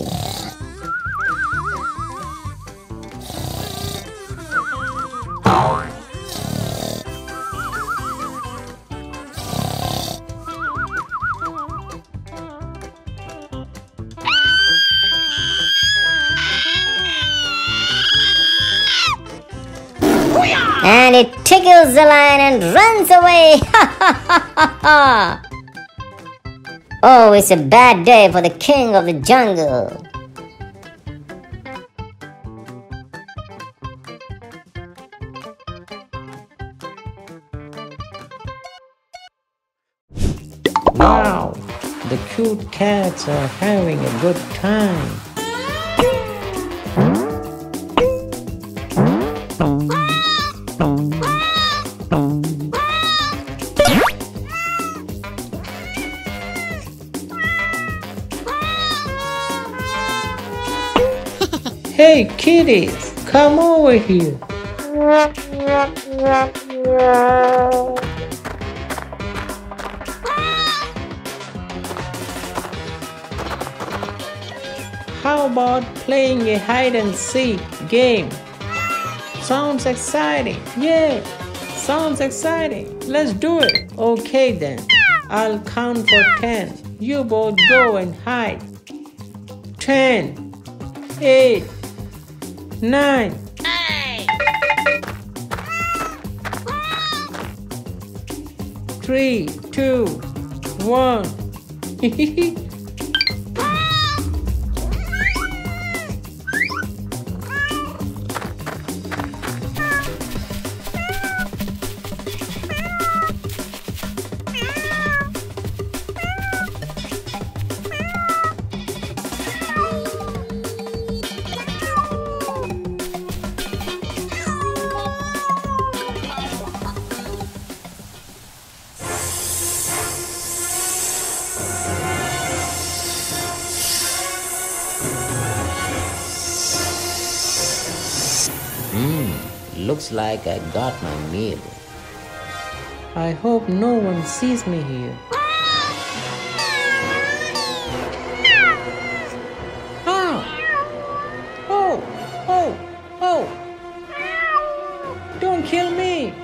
And it tickles the lion and runs away. Ha ha ha ha ha! Oh, it's a bad day for the king of the jungle. Wow, the cute cats are having a good time. Hey kitties, come over here. How about playing a hide and seek game? Sounds exciting, yay! Sounds exciting, let's do it. Okay then, I'll count for ten. You both go and hide. Ten, eight, Nine. Hey. three, two, one. Mmm, looks like I got my meal. I hope no one sees me here. Ah! Oh! Oh! Oh! Don't kill me!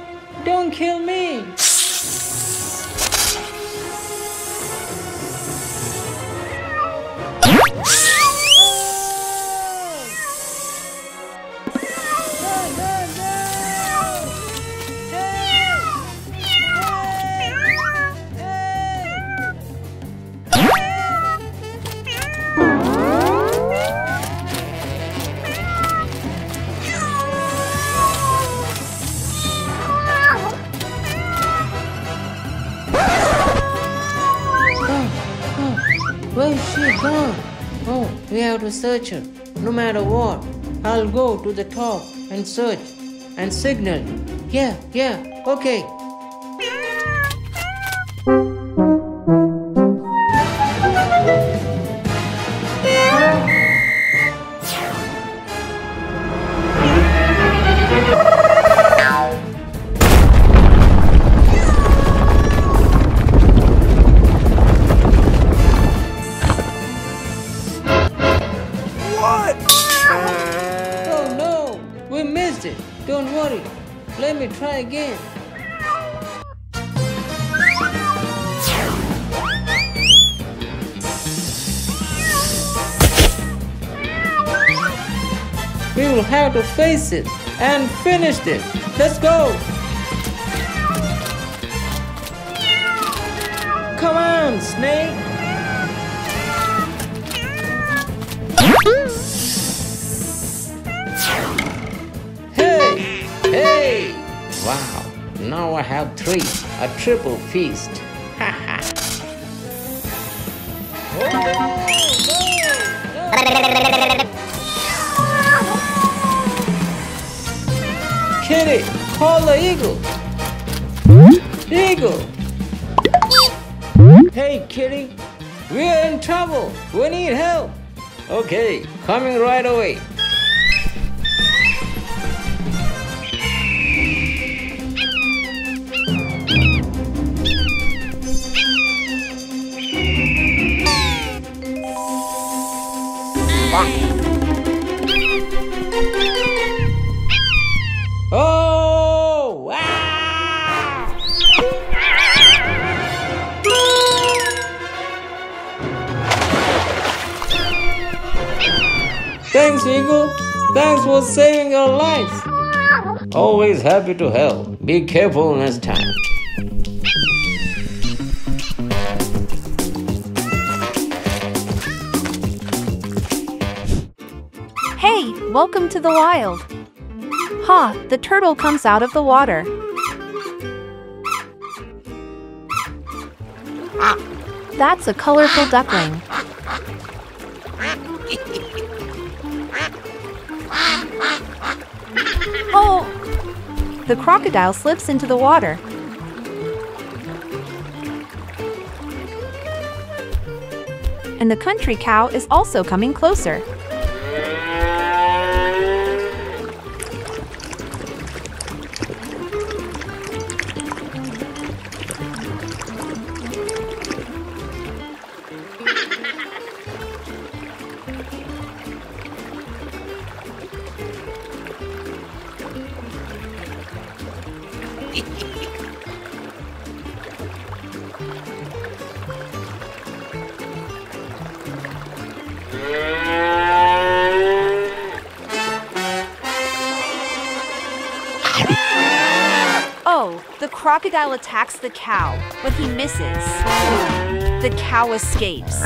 Don't kill me! Where is she gone? Oh, we have to search her. No matter what, I'll go to the top and search and signal. Yeah, yeah, okay. We missed it. Don't worry. Let me try again. We will have to face it and finish it. Let's go. Come on, Snake. Hey! Wow, now I have three, a triple feast. Ha ha! Oh, no, no, no. Kitty, call the eagle! Eagle! Hey, Kitty, we're in trouble. We need help. Okay, coming right away. Oh, wow! Thanks, Eagle. Thanks for saving our lives. Always happy to help. Be careful next time. Hey, welcome to the wild. Ha, huh, the turtle comes out of the water. That's a colorful duckling. Oh! The crocodile slips into the water. And the country cow is also coming closer. The crocodile attacks the cow, but he misses. The cow escapes.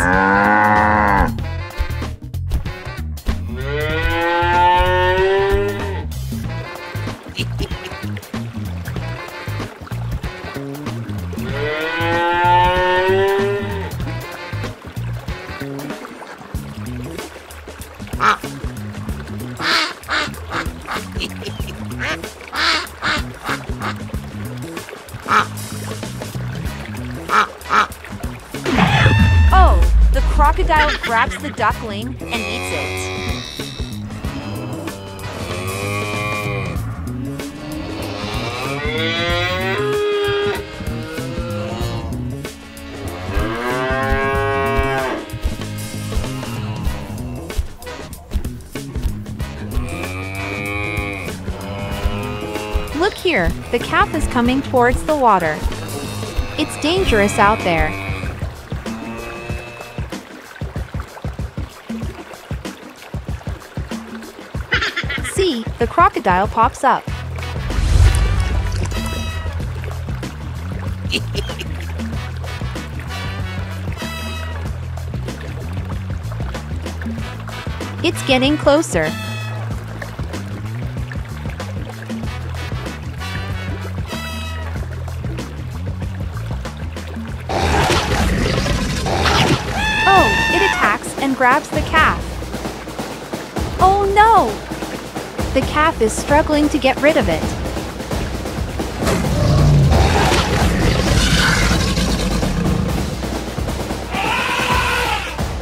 The crocodile grabs the duckling and eats it. Look here, the calf is coming towards the water. It's dangerous out there. See, the crocodile pops up. It's getting closer. Oh, it attacks and grabs the calf. Oh no! The calf is struggling to get rid of it.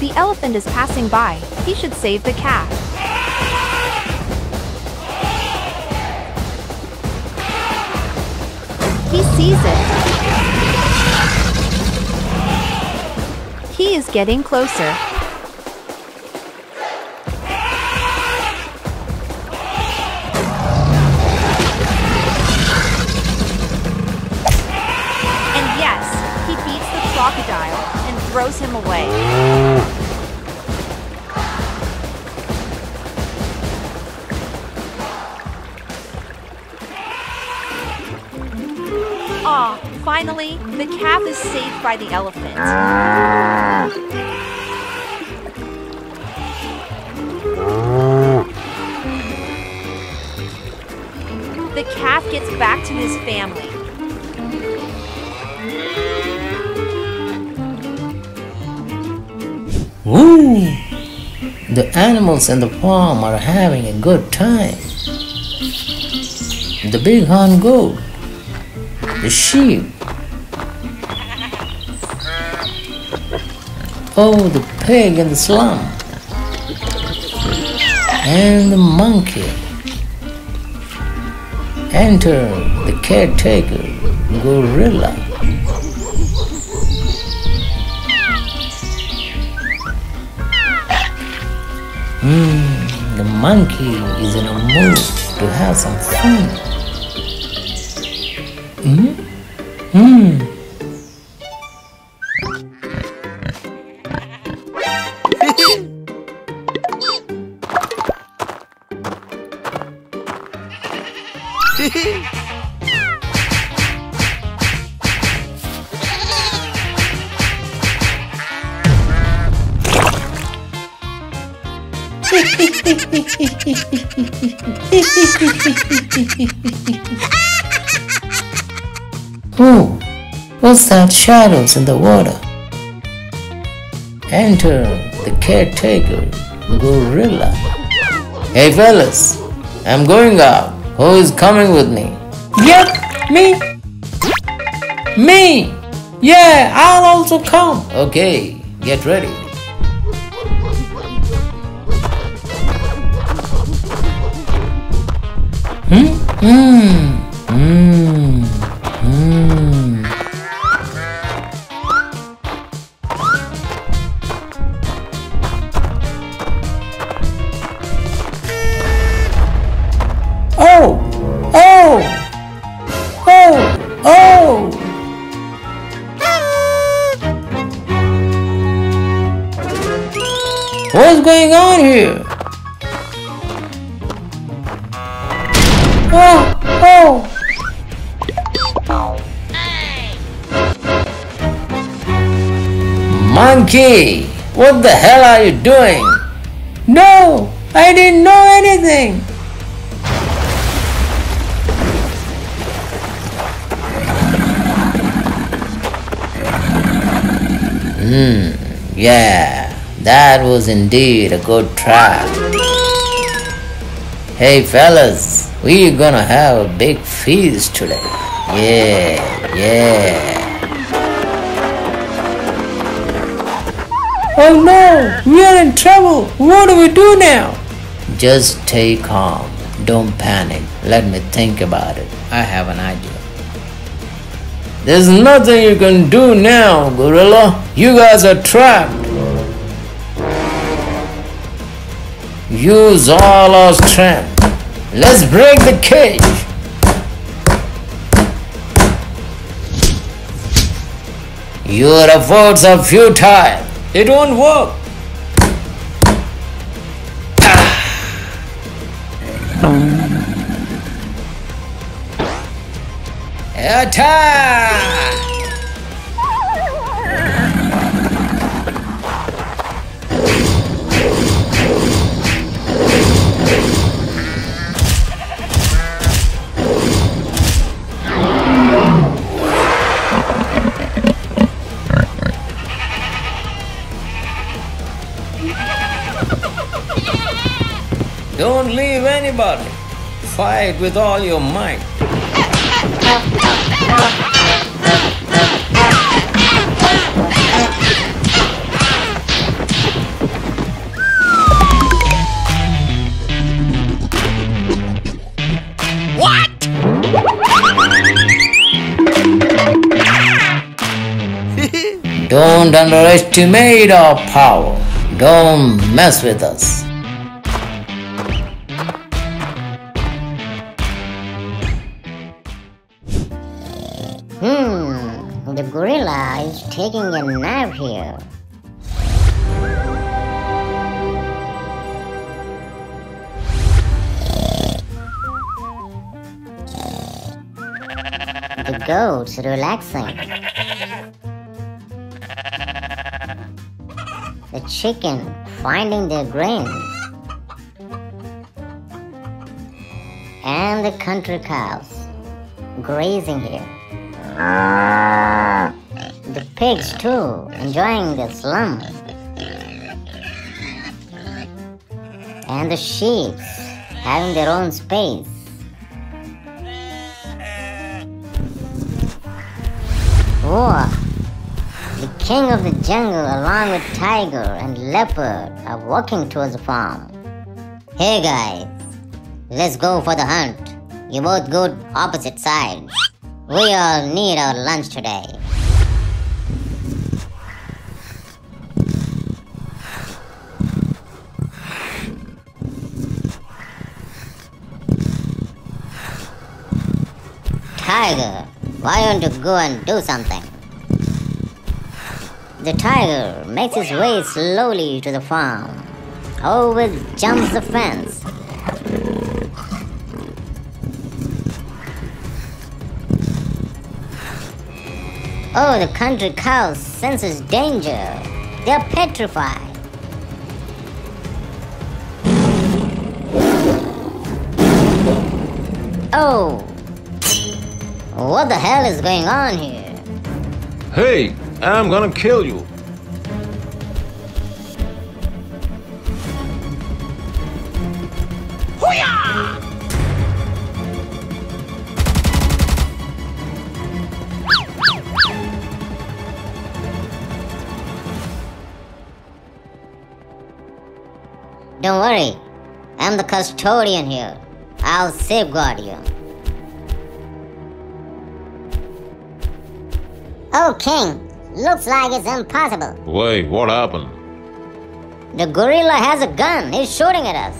The elephant is passing by. He should save the calf. He sees it. He is getting closer. And throws him away. Ah, oh, finally, the calf is saved by the elephant. The calf gets back to his family. Woo! The animals in the farm are having a good time. The bighorn goat, the sheep, oh, the pig in the slum, and the monkey. Enter the caretaker, gorilla. Mm, the monkey is in a mood to have some fun. Mm? Mm. Oh, what's that shadows in the water? Enter the caretaker, gorilla. Hey fellas, I'm going out. Who is coming with me? Yep, me. Me. Yeah, I'll also come. Okay, get ready. Hmm? Hmm. Hmm. Hmm. Oh! Oh! Oh! Oh! What's going on here? Oh! Oh! Monkey, what the hell are you doing? No, I didn't know anything. Hmm, yeah, that was indeed a good try. Hey fellas, we're gonna have a big feast today. Yeah, yeah. Oh no, we're in trouble. What do we do now? Just stay calm. Don't panic. Let me think about it. I have an idea. There's nothing you can do now, gorilla. You guys are trapped. Use all our strength. Let's break the cage. Your efforts are futile. They don't work. Ah. Attack! Don't leave anybody. Fight with all your might. What? Don't underestimate our power. Don't mess with us. Hmm, the gorilla is taking a nap here. The goat's relaxing. The chicken finding their grain. And the country cows grazing here. The pigs too, enjoying the slum. And the sheep, having their own space. War. The king of the jungle along with tiger and leopard are walking towards the farm. Hey guys, let's go for the hunt. You both go opposite sides. We all need our lunch today. Tiger, why don't you go and do something? The tiger makes his way slowly to the farm. Always jumps the fence. Oh, the country cow senses danger. They are petrified. Oh! What the hell is going on here? Hey, I'm gonna kill you. Hoo-yah! Don't worry, I'm the custodian here. I'll safeguard you. Oh, King, looks like it's impossible. Wait, what happened? The gorilla has a gun. He's shooting at us.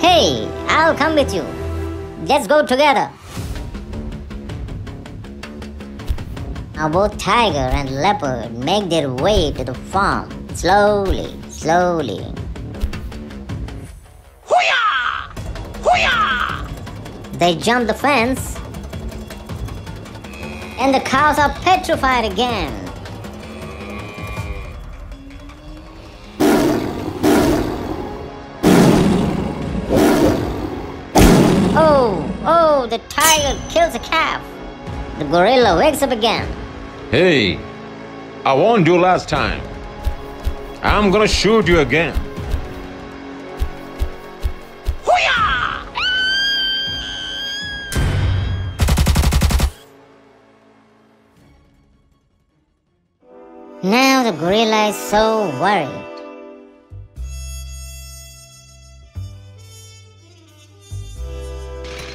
Hey, I'll come with you. Let's go together. Now both tiger and leopard make their way to the farm. Slowly, slowly. Hoo-yah! Hoo-yah! They jump the fence, and the cows are petrified again. Oh, oh, the tiger kills a calf. The gorilla wakes up again. Hey, I warned you last time. I'm gonna shoot you again. Now the gorilla is so worried.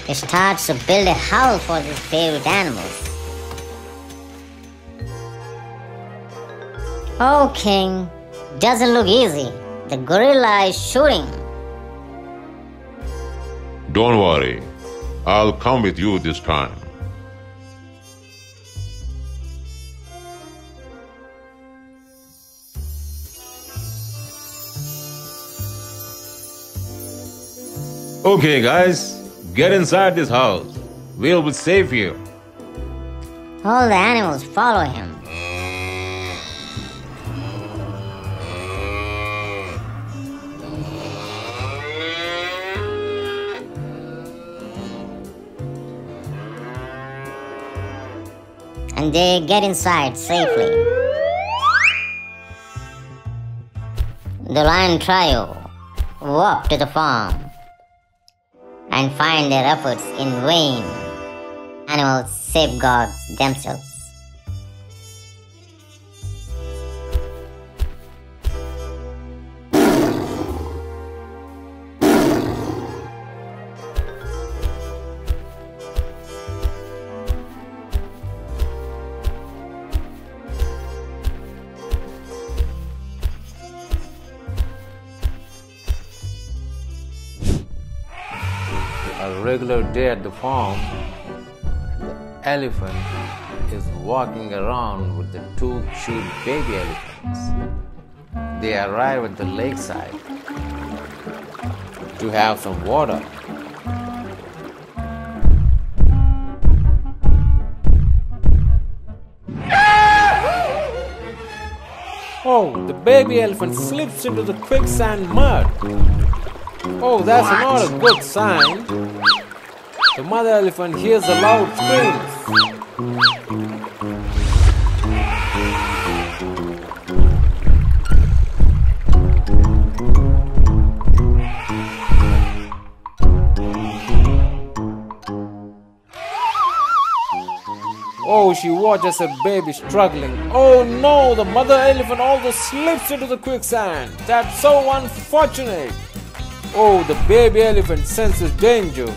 He starts to build a house for his favorite animals. Oh, King, doesn't look easy. The gorilla is shooting. Don't worry, I'll come with you this time. Okay, guys, get inside this house. We'll be safe here. All the animals follow him. And they get inside safely. The lion trio walk to the farm and find their efforts in vain. Animals safeguard themselves. A regular day at the farm, the elephant is walking around with the two cute baby elephants. They arrive at the lakeside to have some water. Oh, the baby elephant slips into the quicksand mud. Oh, that's not a good sign. The mother elephant hears a loud scream. Oh, she watches her baby struggling. Oh no, the mother elephant also slips into the quicksand. That's so unfortunate. Oh, the baby elephant senses danger.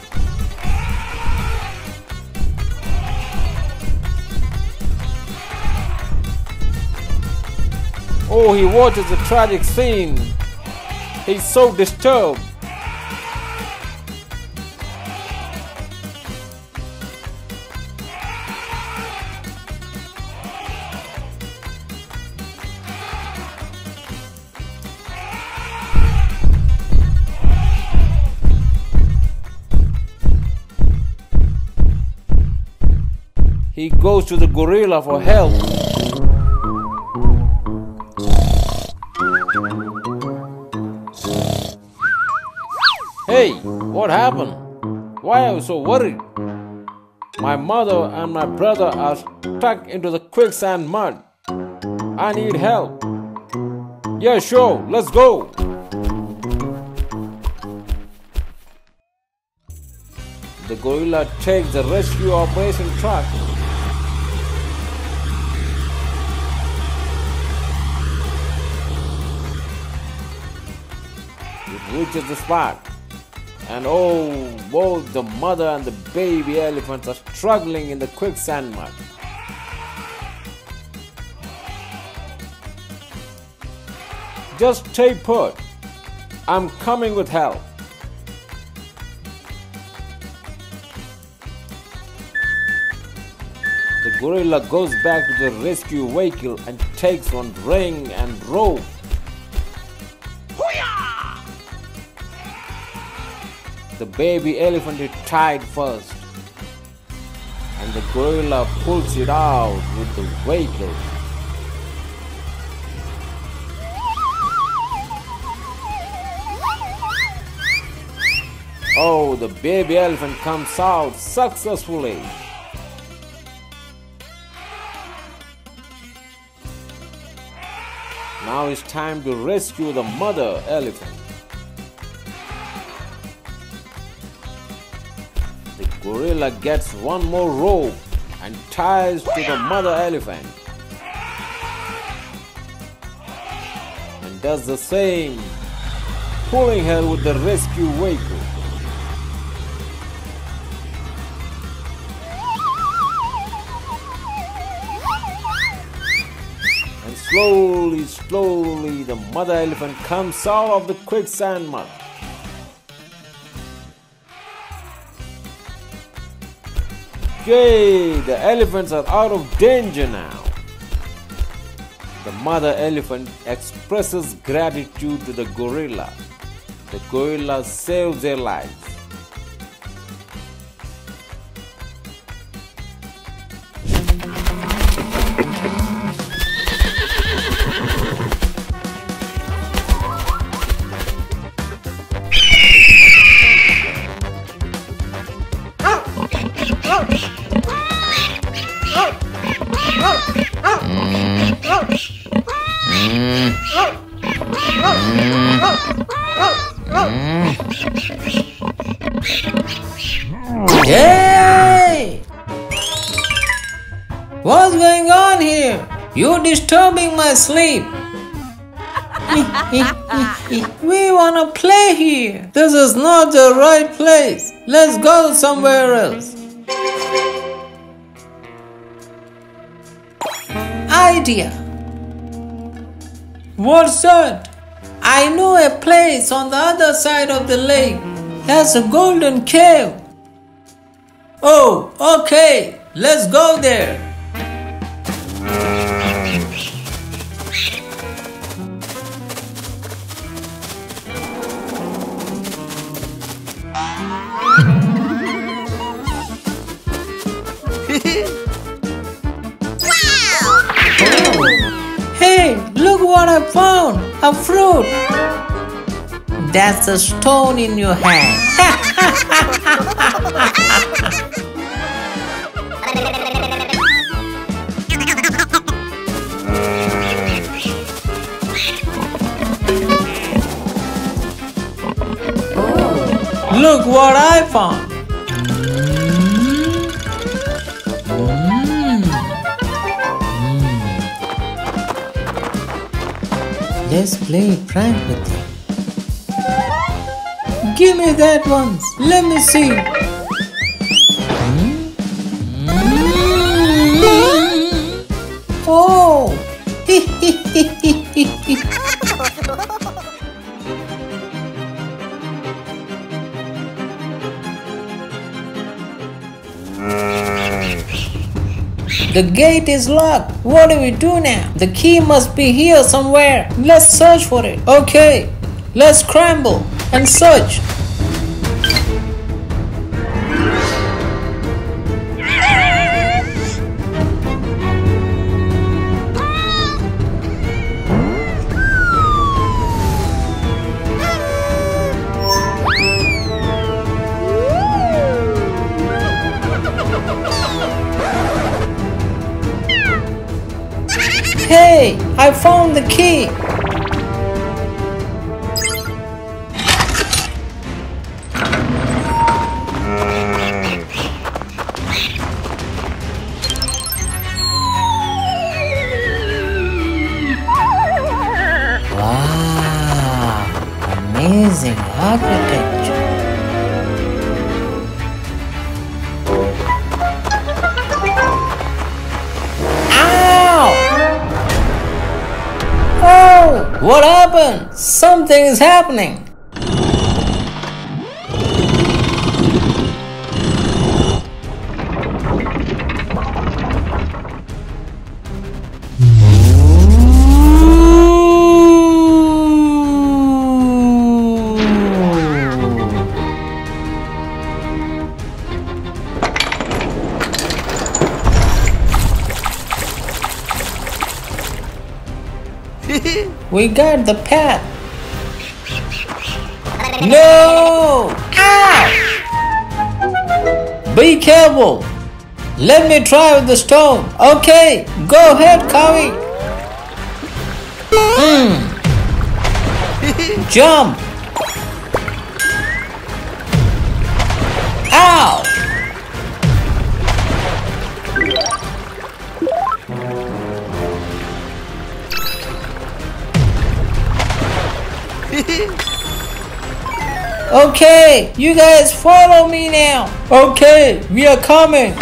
Oh, he watches the tragic scene. He's so disturbed. He goes to the gorilla for help. Hey, what happened? Why are you so worried? My mother and my brother are stuck into the quicksand mud. I need help. Yeah, sure, let's go. The gorilla takes the rescue operation truck. Reaches the spot, and oh, both the mother and the baby elephants are struggling in the quicksand mud. Just stay put. I'm coming with help. The gorilla goes back to the rescue vehicle and takes on ring and rope. The baby elephant is tied first, and the gorilla pulls it out with the vehicle. Oh, the baby elephant comes out successfully. Now it's time to rescue the mother elephant. The gorilla gets one more rope and ties to the mother elephant and does the same, pulling her with the rescue vehicle. And slowly, slowly, the mother elephant comes out of the quicksand mud. Yay! The elephants are out of danger now. The mother elephant expresses gratitude to the gorilla. The gorilla saved their lives. Hey! What's going on here? You're disturbing my sleep. We wanna play here. This is not the right place. Let's go somewhere else. Idea. What's that? I know a place on the other side of the lake. That's a golden cave. Oh, okay, let's go there. Wow! Hey, look what I found! A fruit! That's a stone in your hand. Look what I found! Mm. Mm. Let's play a prank with them. Give me that once. Let me see. Mm. Mm. Oh! The gate is locked. What do we do now? The key must be here somewhere. Let's search for it. Okay, let's scramble and search. Hey, I found the key. Wow, amazing architecture. What happened? Something is happening. We got the path. No! Ow! Be careful! Let me try with the stone. Okay, go ahead, Kawi. Mm. Jump! Ow! Okay, you guys follow me now. Okay, we are coming.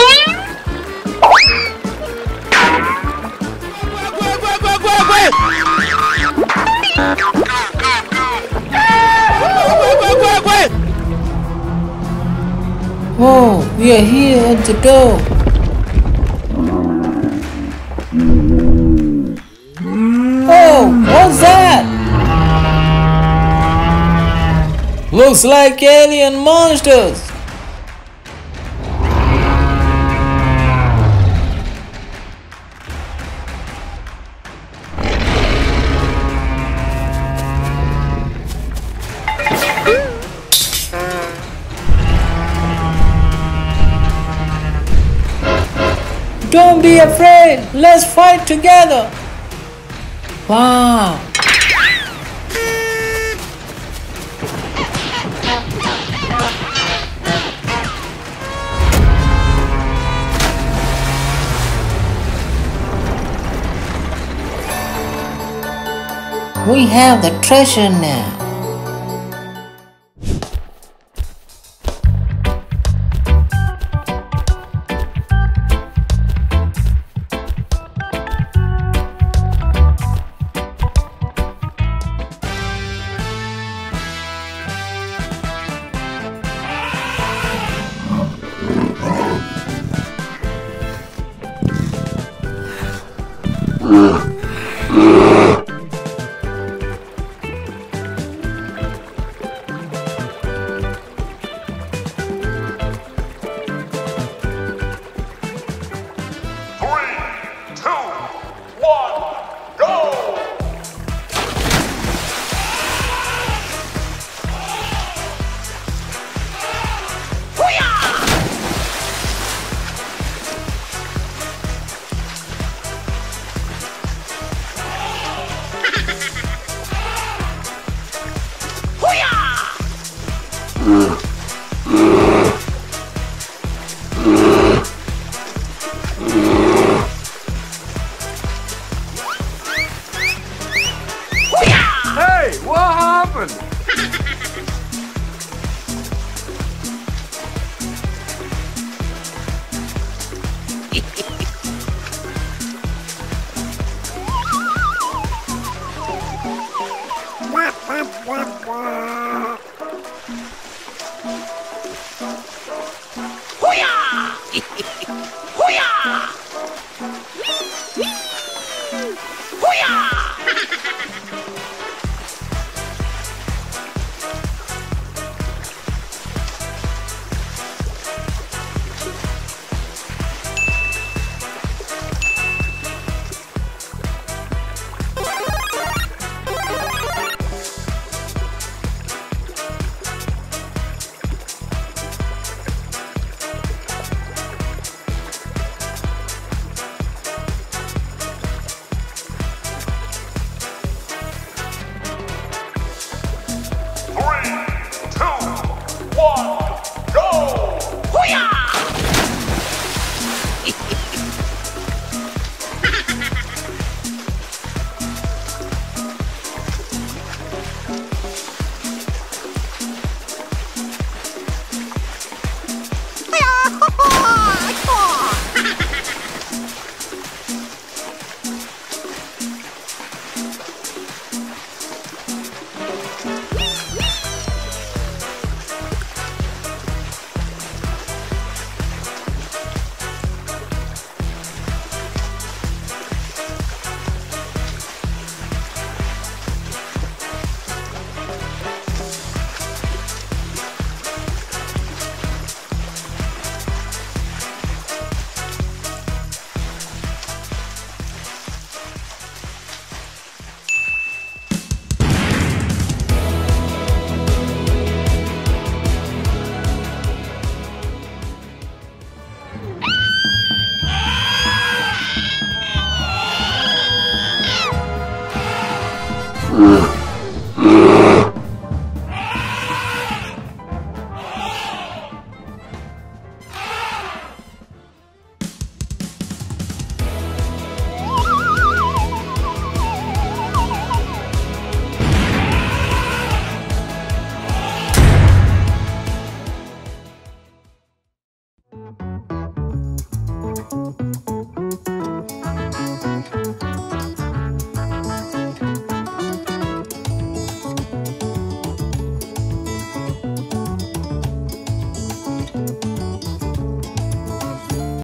Oh, we are here and to go. Oh, what's that? Looks like alien monsters. Don't be afraid. Let's fight together. Wow. We have the treasure now.